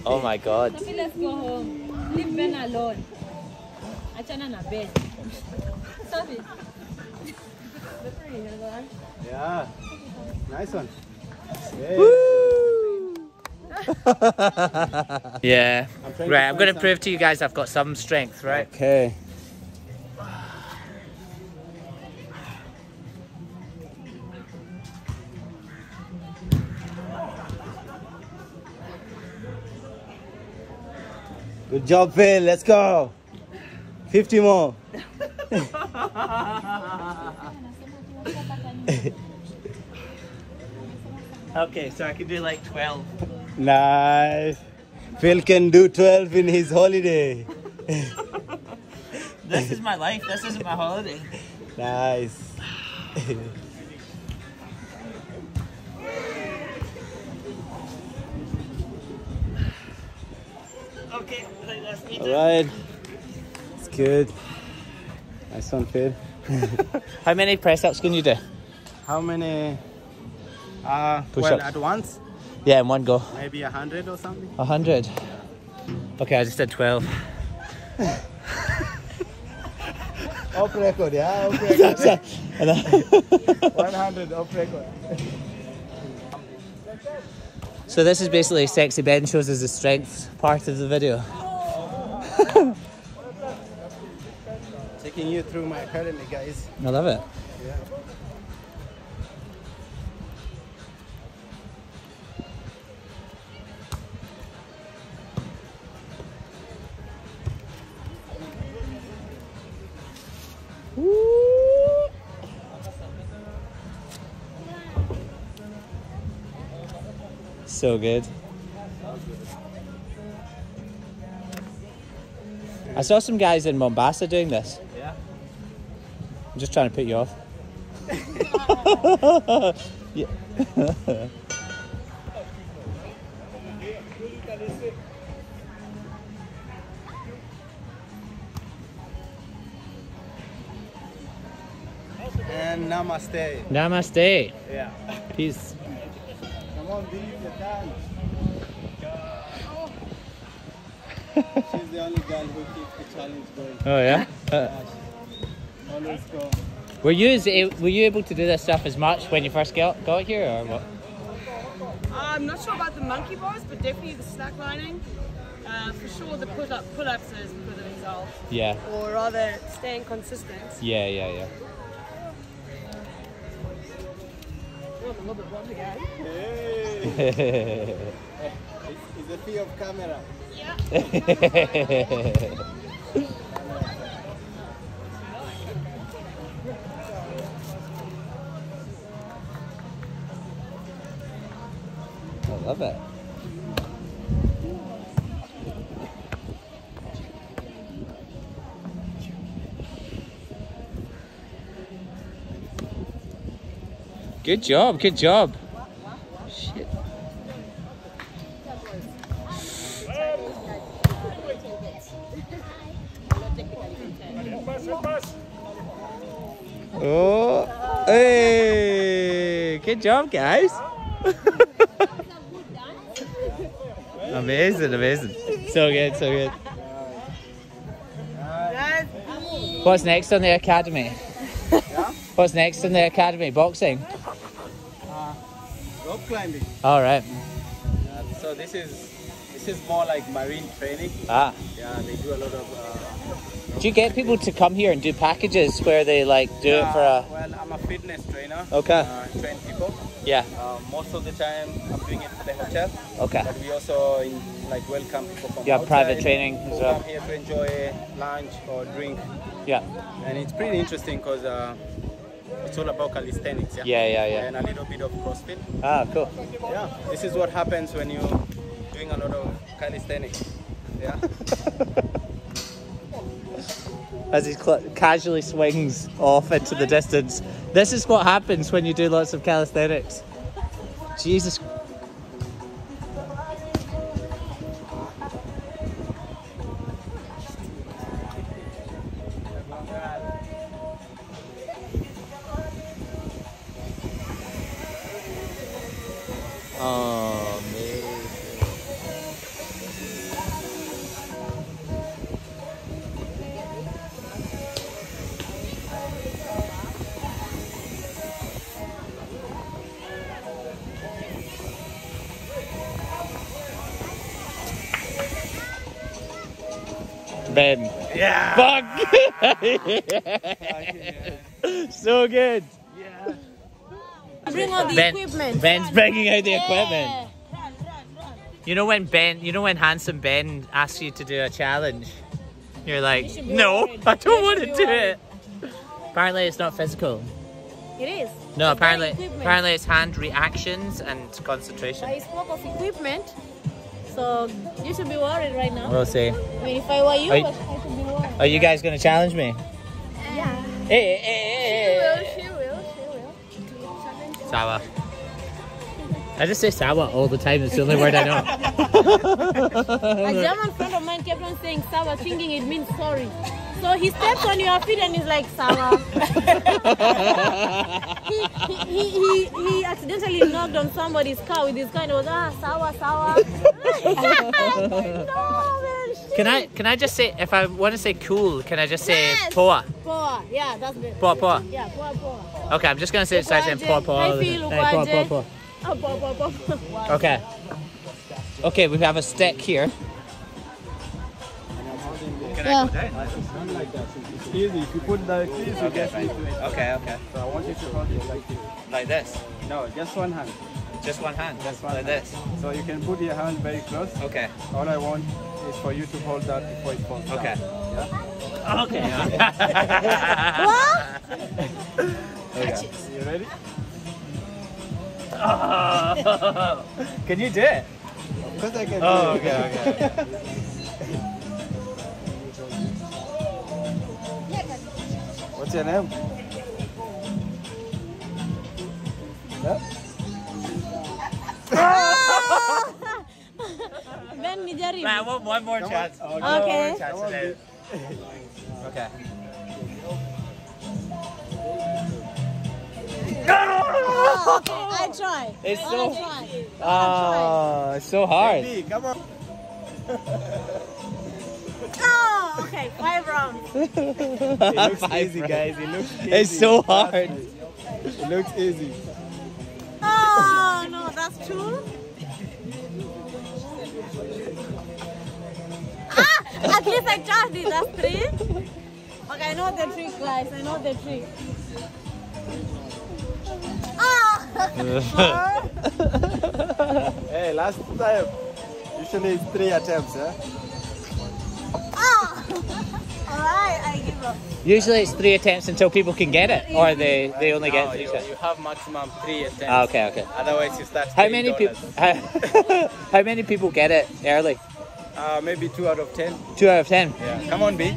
Oh my god. Mommy, let's go home. Leave Ben alone. I turn on a bed. Stop it. Yeah. Nice one. Yeah. Woo! Yeah. I'm right, I'm going to prove to you guys I've got some strength, right? Okay. Good job, Phil. Let's go. fifty more. Okay, so I can do like twelve. Nice. Phil can do twelve in his holiday. This is my life. This isn't my holiday. Nice. Okay, let's eat it. All right. It's good. Nice one, Phil. How many press-ups can you do? How many? Uh, well, at once? Yeah, in one go. Maybe a hundred or something. a hundred? Okay, I just did twelve. Off record, yeah? Off record. one hundred off record. So this is basically Sexy Ben shows us the strength part of the video. Taking you through my academy, guys. I love it. Yeah. So good. I saw some guys in Mombasa doing this. Yeah. I'm just trying to put you off. Yeah. And namaste. Namaste. Yeah. Peace. Come on, be the dance. She's the only girl who keeps the challenge going. Oh yeah. Uh, always go. Were you were you able to do this stuff as much when you first got got here, or what? I'm not sure about the monkey bars, but definitely the slacklining. Uh, for sure, the put up pull ups is because of result. Yeah. Or rather, staying consistent. Yeah, yeah, yeah. Well, a little bit wrong again. Hey. It's the fear of camera. Yeah. Love it. Good job, good job. Shit. Oh, hey, good job, guys. Amazing, amazing. So good, so good. What's next on the academy? Yeah? What's next on the academy? Boxing? Uh, rope climbing. All right. Uh, so this is this is more like marine training. Ah. Yeah, they do a lot of... Uh, do you get people to come here and do packages where they like do yeah, it for a... Well, I'm a fitness trainer. Okay. Uh, I train people. Yeah. Uh, most of the time I'm doing it at the hotel. Okay. But we also in, like welcome people from yeah, outside. Private training as well. Come here to enjoy lunch or drink. Yeah. And it's pretty interesting because uh, it's all about calisthenics. Yeah? yeah, yeah, yeah. And a little bit of CrossFit. Ah, cool. Yeah. This is what happens when you're doing a lot of calisthenics. Yeah. As he casually swings off into the distance. This is what happens when you do lots of calisthenics. Jesus. Ben. Yeah. Fuck. Yeah. So good. Yeah. Bring all the ben, equipment. Ben's bringing out the yeah. equipment. Run, run, run. You know when Ben, you know when handsome Ben asks you to do a challenge, you're like, you no, worried. I don't you want to do worried. it. Apparently, it's not physical. It is. No, it's apparently, apparently it's hand reactions and concentration. I spoke of equipment. So you should be worried right now. We'll see. I mean, if I were you, you I should be worried. Are you guys going to challenge me? Yeah. Hey, hey, hey. She will, she will, she will. Challenge Sawa. I just say Sawa all the time. It's the only word I know. A German friend of mine kept on saying Sawa, thinking it means sorry. So he steps on your feet and he's like, Sawa. he, he, he, he accidentally knocked on somebody's car with his car and was, ah, Sawa, Sawa. No, man, can I can I just say, if I want to say cool, can I just say yes. Poa? Poa, yeah, that's good. Poa, Poa. Yeah, Poa, Poa. Okay, I'm just going to say it starts in Poa, Poa. I feel hey, Poa, Poa, Poa. Oh, Poa, Poa, Poa. Okay. Okay, we have a stick here. Can I go down? It's like that. It's easy. If you put the keys, you get it. Okay, okay. So I want you to hold it like this. Like this? No, just one hand. Just one hand? Just one hand. Like this? So you can put your hand very close. Okay. All I want is for you to hold that before it falls down. Okay. Yeah? Okay. What? Okay. You ready? Oh. Can you do it? Of course I can do it. Oh, okay, okay. What's your name? Ben, nijaribu. I want one more chance. Okay. Okay. One more chance okay. Oh, okay, I try. It's so, oh, uh, it's so hard. Baby, come on. Oh, okay, five rounds. It looks five easy, rounds. Guys. It looks easy. It's so hard. It looks easy. Oh, no, that's true. Ah, at least I charged it. That's three. Okay, I know the trick, guys. I know the trick. Hey, last time usually it's three attempts, huh? Oh. Alright, I give up. Usually it's three attempts until people can get it, or they they only no, get three. You, you have maximum three attempts. Oh, okay, okay. Otherwise, you start. How many people? How, how many people get it early? Uh, maybe two out of ten. Two out of ten. Yeah. Come on, B.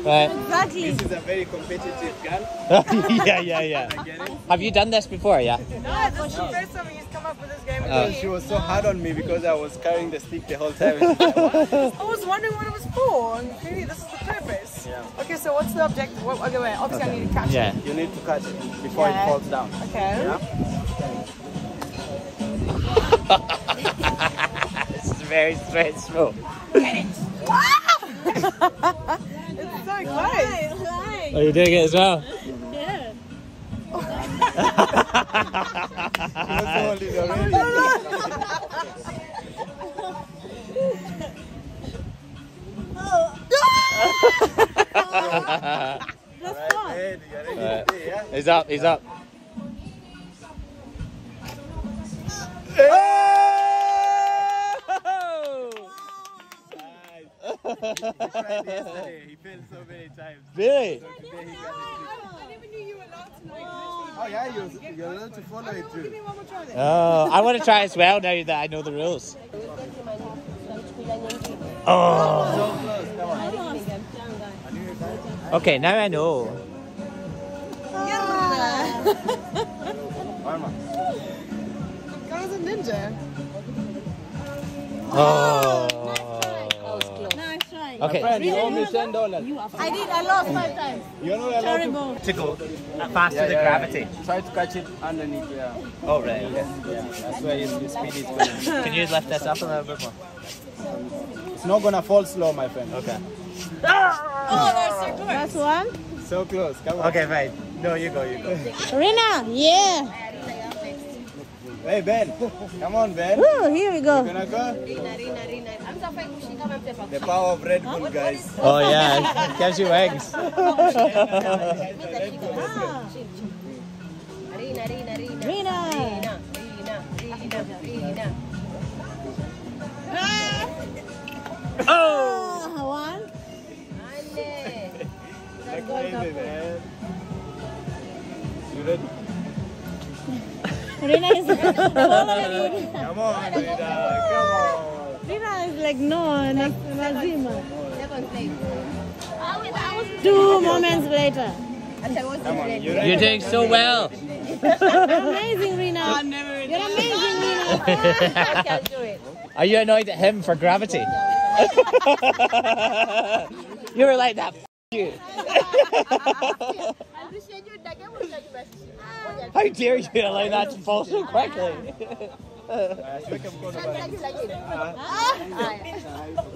Right. Exactly. This is a very competitive girl. Yeah, yeah, yeah. Have you done this before? Yeah. No, this is the first time he's come up with this game. Oh. She was so hard on me because I was carrying the stick the whole time. I was wondering what it was for. And really, this is the purpose. Yeah. Okay, so what's the objective? What, okay, wait. Obviously, okay. I need to catch yeah. it. You need to catch it before yeah. it falls down. Okay. Yeah. This is very stressful. Get it. It's so nice. Nice. Oh, you're doing it as well? Yeah. He's up, he's up. He failed so many times. Really? So today he got it. I never knew you were allowed to know. Oh yeah, you're, you're allowed to follow it too. Oh, I want to try as well now that I know the rules. Oh. Okay, now I know. Yeah. That was a ninja. Oh. Okay. Friend, you owe me ten dollars. I did. I lost five times. You're not allowed Terrible. to go faster yeah, yeah, than gravity. Yeah, yeah. Try to catch it underneath. Yeah. Oh right. Yeah. Yeah. That's where your speed is going. Can you lift this up a little bit more? It's not gonna fall slow, my friend. Okay. Oh, that's so close. That's one. So close. Come on. Okay, fine. No, you go. You go. Rina. Yeah. Hey Ben, come on Ben. Woo, here we go. You're gonna go? Rina, Rina, Rina. The power of Red Bull, huh? Guys. Oh yeah, it gives you eggs. Rina, Rina, Rina. Rina, Rina, Rina. Oh, one. You ready? Rina is come on, Rina, come on. Rina is like, no, no, lazima. Two moments later. You're doing so well. You're amazing, Rina. You're amazing, Rina. I can't do it. Are you annoyed at him for gravity? You were like that. You. How dare you allow that to fall so quickly? Ah, you see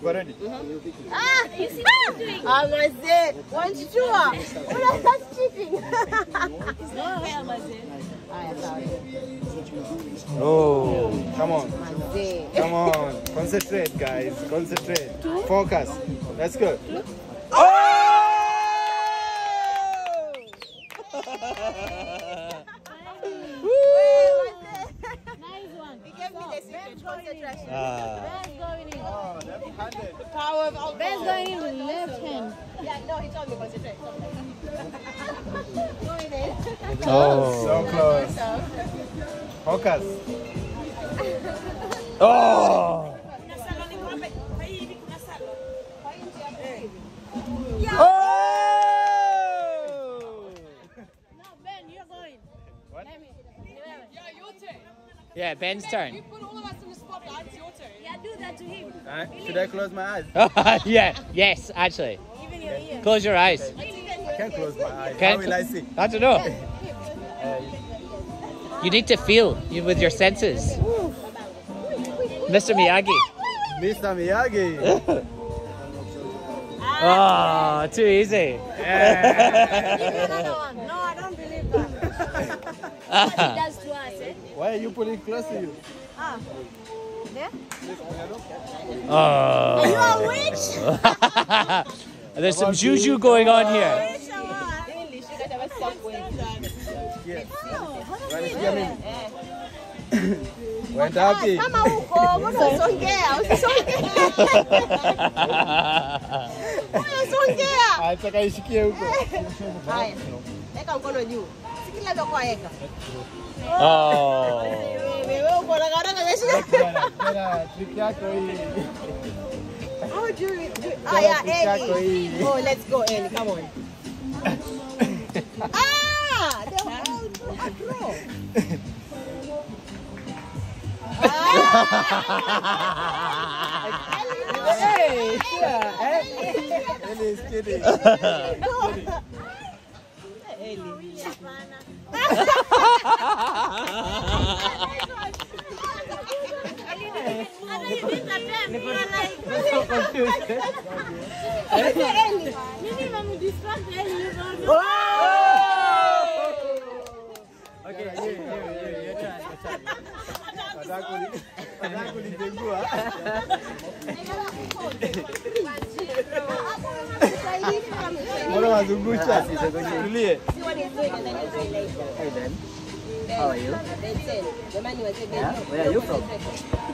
what I'm doing? I was it. What you do? What that's cheating? Oh, come on. Come on. Concentrate, guys. Concentrate. Focus. Let's go. Oh! Oh! No, Ben, you're going. What? Let me. Yeah, Ben's turn. You put all of us in the spot, right? It's your turn. Yeah, do that to him. Uh, should I close my eyes? Yeah, yes, actually. Even your ears. Close your eyes. I can't close my eyes. Can't. How will I see? I don't know. You need to feel with your senses. Ooh. Mister Miyagi. Mister Miyagi. Oh, too easy. Yeah. Give me another one. No, I don't believe that. What it does to us, eh? Why are you putting close to you? Ah. There? Oh. Are you a witch? There's some juju going on here. Oh. How do you do? Oh yeah, Ellie. Oh, let's go, Ellie. Come on. Ah, the whole acro. Ah. Hey, yeah. Ellie is kidding. Ellie. Hey, Ben. How are you? Yeah? Where are you from?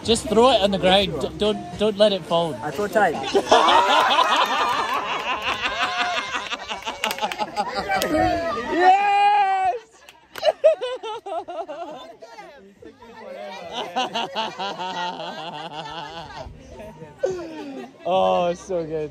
Just throw it on the ground. D don't don't let it fall. I throw time. Yes! Oh, so good.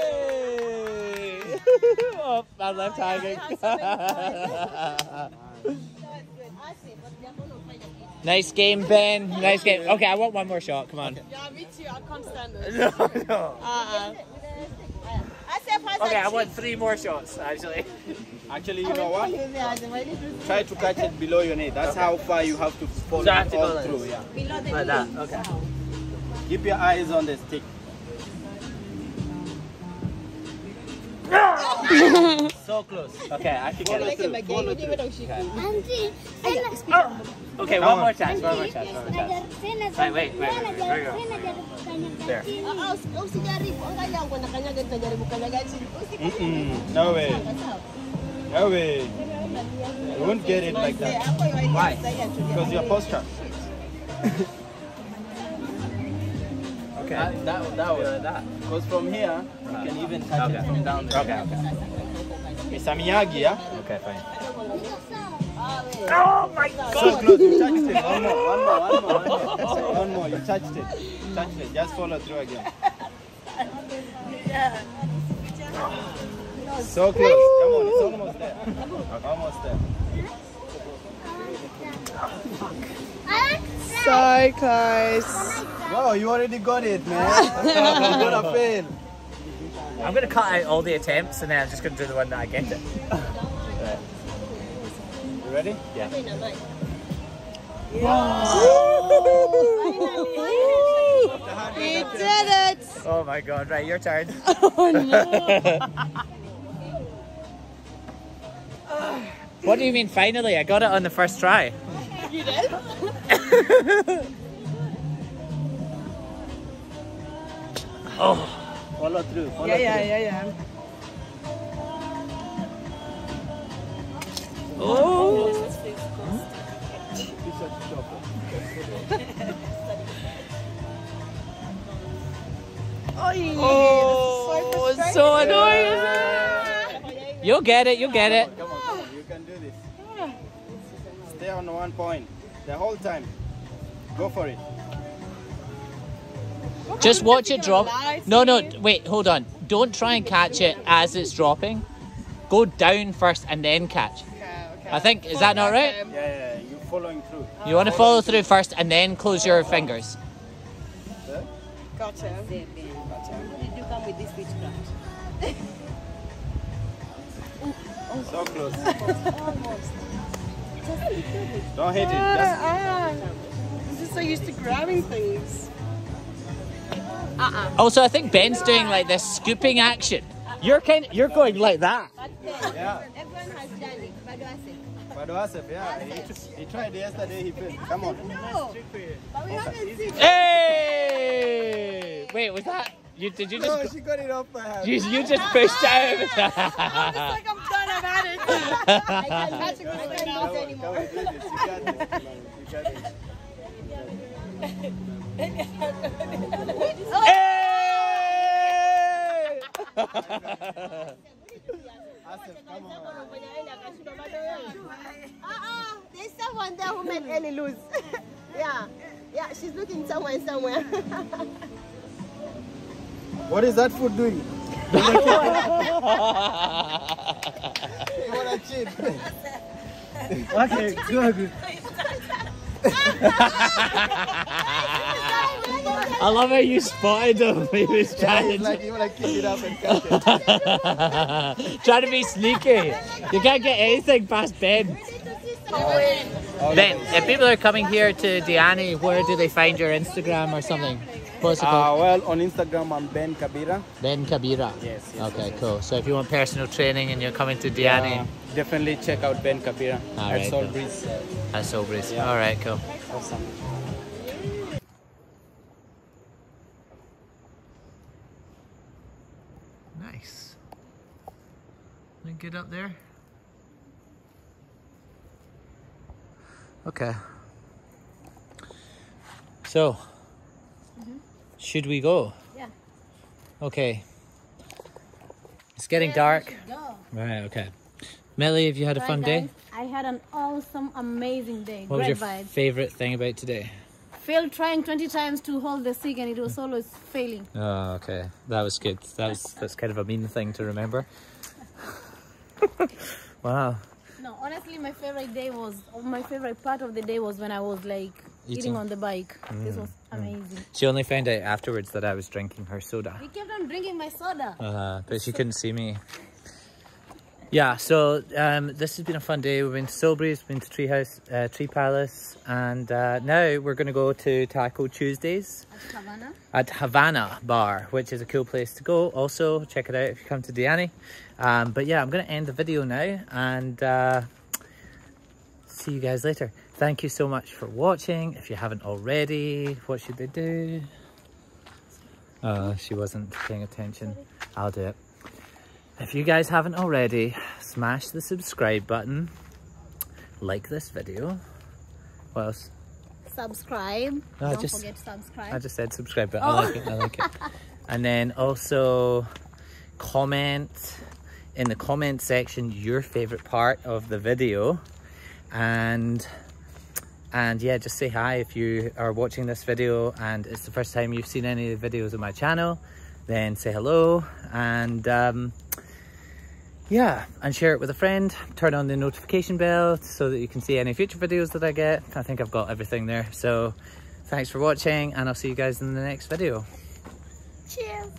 Oh, our left hanging. Nice game, Ben. Nice game. Okay, I want one more shot. Come on. Yeah, me too. I can't stand it. No, no. Uh-uh. Okay, I want three more shots, actually. Actually, you know what? Try to catch it below your net. That's how far you have to fall through. Yeah. Like that. Okay. Keep your eyes on the stick. So close. Okay, I think I can. Okay, one more chance. One more chance. One more chance. Wait, wait, wait, wait. There we go. There. Mm-mm. No way. No way. You won't get it like that. Why? Because your posture. Okay. That, that, that was like that. Because from here, you can even touch it from down there. Okay, okay. Mister Miyagi, yeah? Okay, fine. Oh my God! So close, you touched it. One more, one more, one more. One more, one more. You touched it. You touched it. Just follow through again. So close. Come on, it's almost there. Almost there. So close. Wow, you already got it, man. I'm gonna fail. I'm gonna cut out all the attempts and then I'm just gonna do the one that I get it. Right. You ready? Yeah. Oh. He did it! Oh my God, right, your turn. Oh no! What do you mean finally? I got it on the first try. You did? Oh, follow through. Follow yeah, yeah, through. yeah, yeah, yeah. Oh. annoying. Oh, it's so, so annoying. Yeah. You'll get it. You'll get it. Come on, come on, come on. You can do this. Yeah. Stay on one point the whole time. Go for it. Just watch it drop. No, no, wait, hold on. Don't try and catch it as it's dropping. Go down first and then catch. Okay, okay. I think, is that not right? Yeah, yeah, you're following through. You want to follow through first and then close your fingers. Gotcha. Gotcha. Did you come with this witchcraft? So close. Almost. Don't hit it. I'm just so used to grabbing things. Uh-uh. Also, I think Ben's doing like this scooping action. You're kind, you're going like that. Yeah. Everyone has done it. Badoasep. Badoasep, yeah. He, he tried yesterday. He failed. Come on. No. But we haven't seen. Hey! Wait, was that? You did you just? No, she got it off my hand. You, you just pushed out. I was like, I'm done. I've had it. I can't do it anymore. You got it. You got it. Hey! Uh-uh, there's someone there who made Ellie lose. Yeah, yeah, she's looking somewhere, somewhere. What is that food doing? What a chip. Okay, good. I love how you spotted him. He was trying yeah, to like, you like, kick it up and catch it. Trying to be sneaky. You can't get anything past Ben. Oh, Ben, if people are coming here to Diani, where do they find your Instagram or something? What's it called? Uh, well, on Instagram I'm Ben Kabira. Ben Kabira. Yes. yes okay, yes, cool. Yes. So if you want personal training and you're coming to Diani, yeah, definitely check out Ben Kabira All at right, Soul Breeze. Cool. At Soul Breeze. Yeah. All right, cool. Awesome. Nice. Can I get up there? Okay. So. Mm-hmm. Should we go? Yeah. Okay. It's getting yeah, dark. Go. Right, okay. Millie, have you had Hi a fun guys. day? I had an awesome, amazing day. What Great was your vibes. favorite thing about today? Failed trying twenty times to hold the stick and it was always failing. Oh, okay. That was good. That was, that's kind of a mean thing to remember. Wow. No, honestly, my favorite day was, my favorite part of the day was when I was like, Eating. eating on the bike. Mm, this was amazing. Mm. She only found out afterwards that I was drinking her soda. You kept on drinking my soda. Uh, but she couldn't see me. Yeah, so um, this has been a fun day. We've been to Soul Breeze, we've been to Tree House, uh, Tree Palace, and uh, now we're going to go to Taco Tuesdays. At Havana? At Havana Bar, which is a cool place to go. Also, check it out if you come to Diani. Um, but yeah, I'm going to end the video now and uh, see you guys later. Thank you so much for watching. If you haven't already, what should they do? Uh, she wasn't paying attention. I'll do it. If you guys haven't already, smash the subscribe button. Like this video. What else? Subscribe. Oh, Don't just, forget to subscribe. I just said subscribe, but oh. I like it. I like it. And then also comment in the comment section your favorite part of the video. And... And yeah, just say hi if you are watching this video and it's the first time you've seen any of the videos on my channel, then say hello and um, yeah, and share it with a friend. Turn on the notification bell so that you can see any future videos that I get. I think I've got everything there. So thanks for watching and I'll see you guys in the next video. Cheers.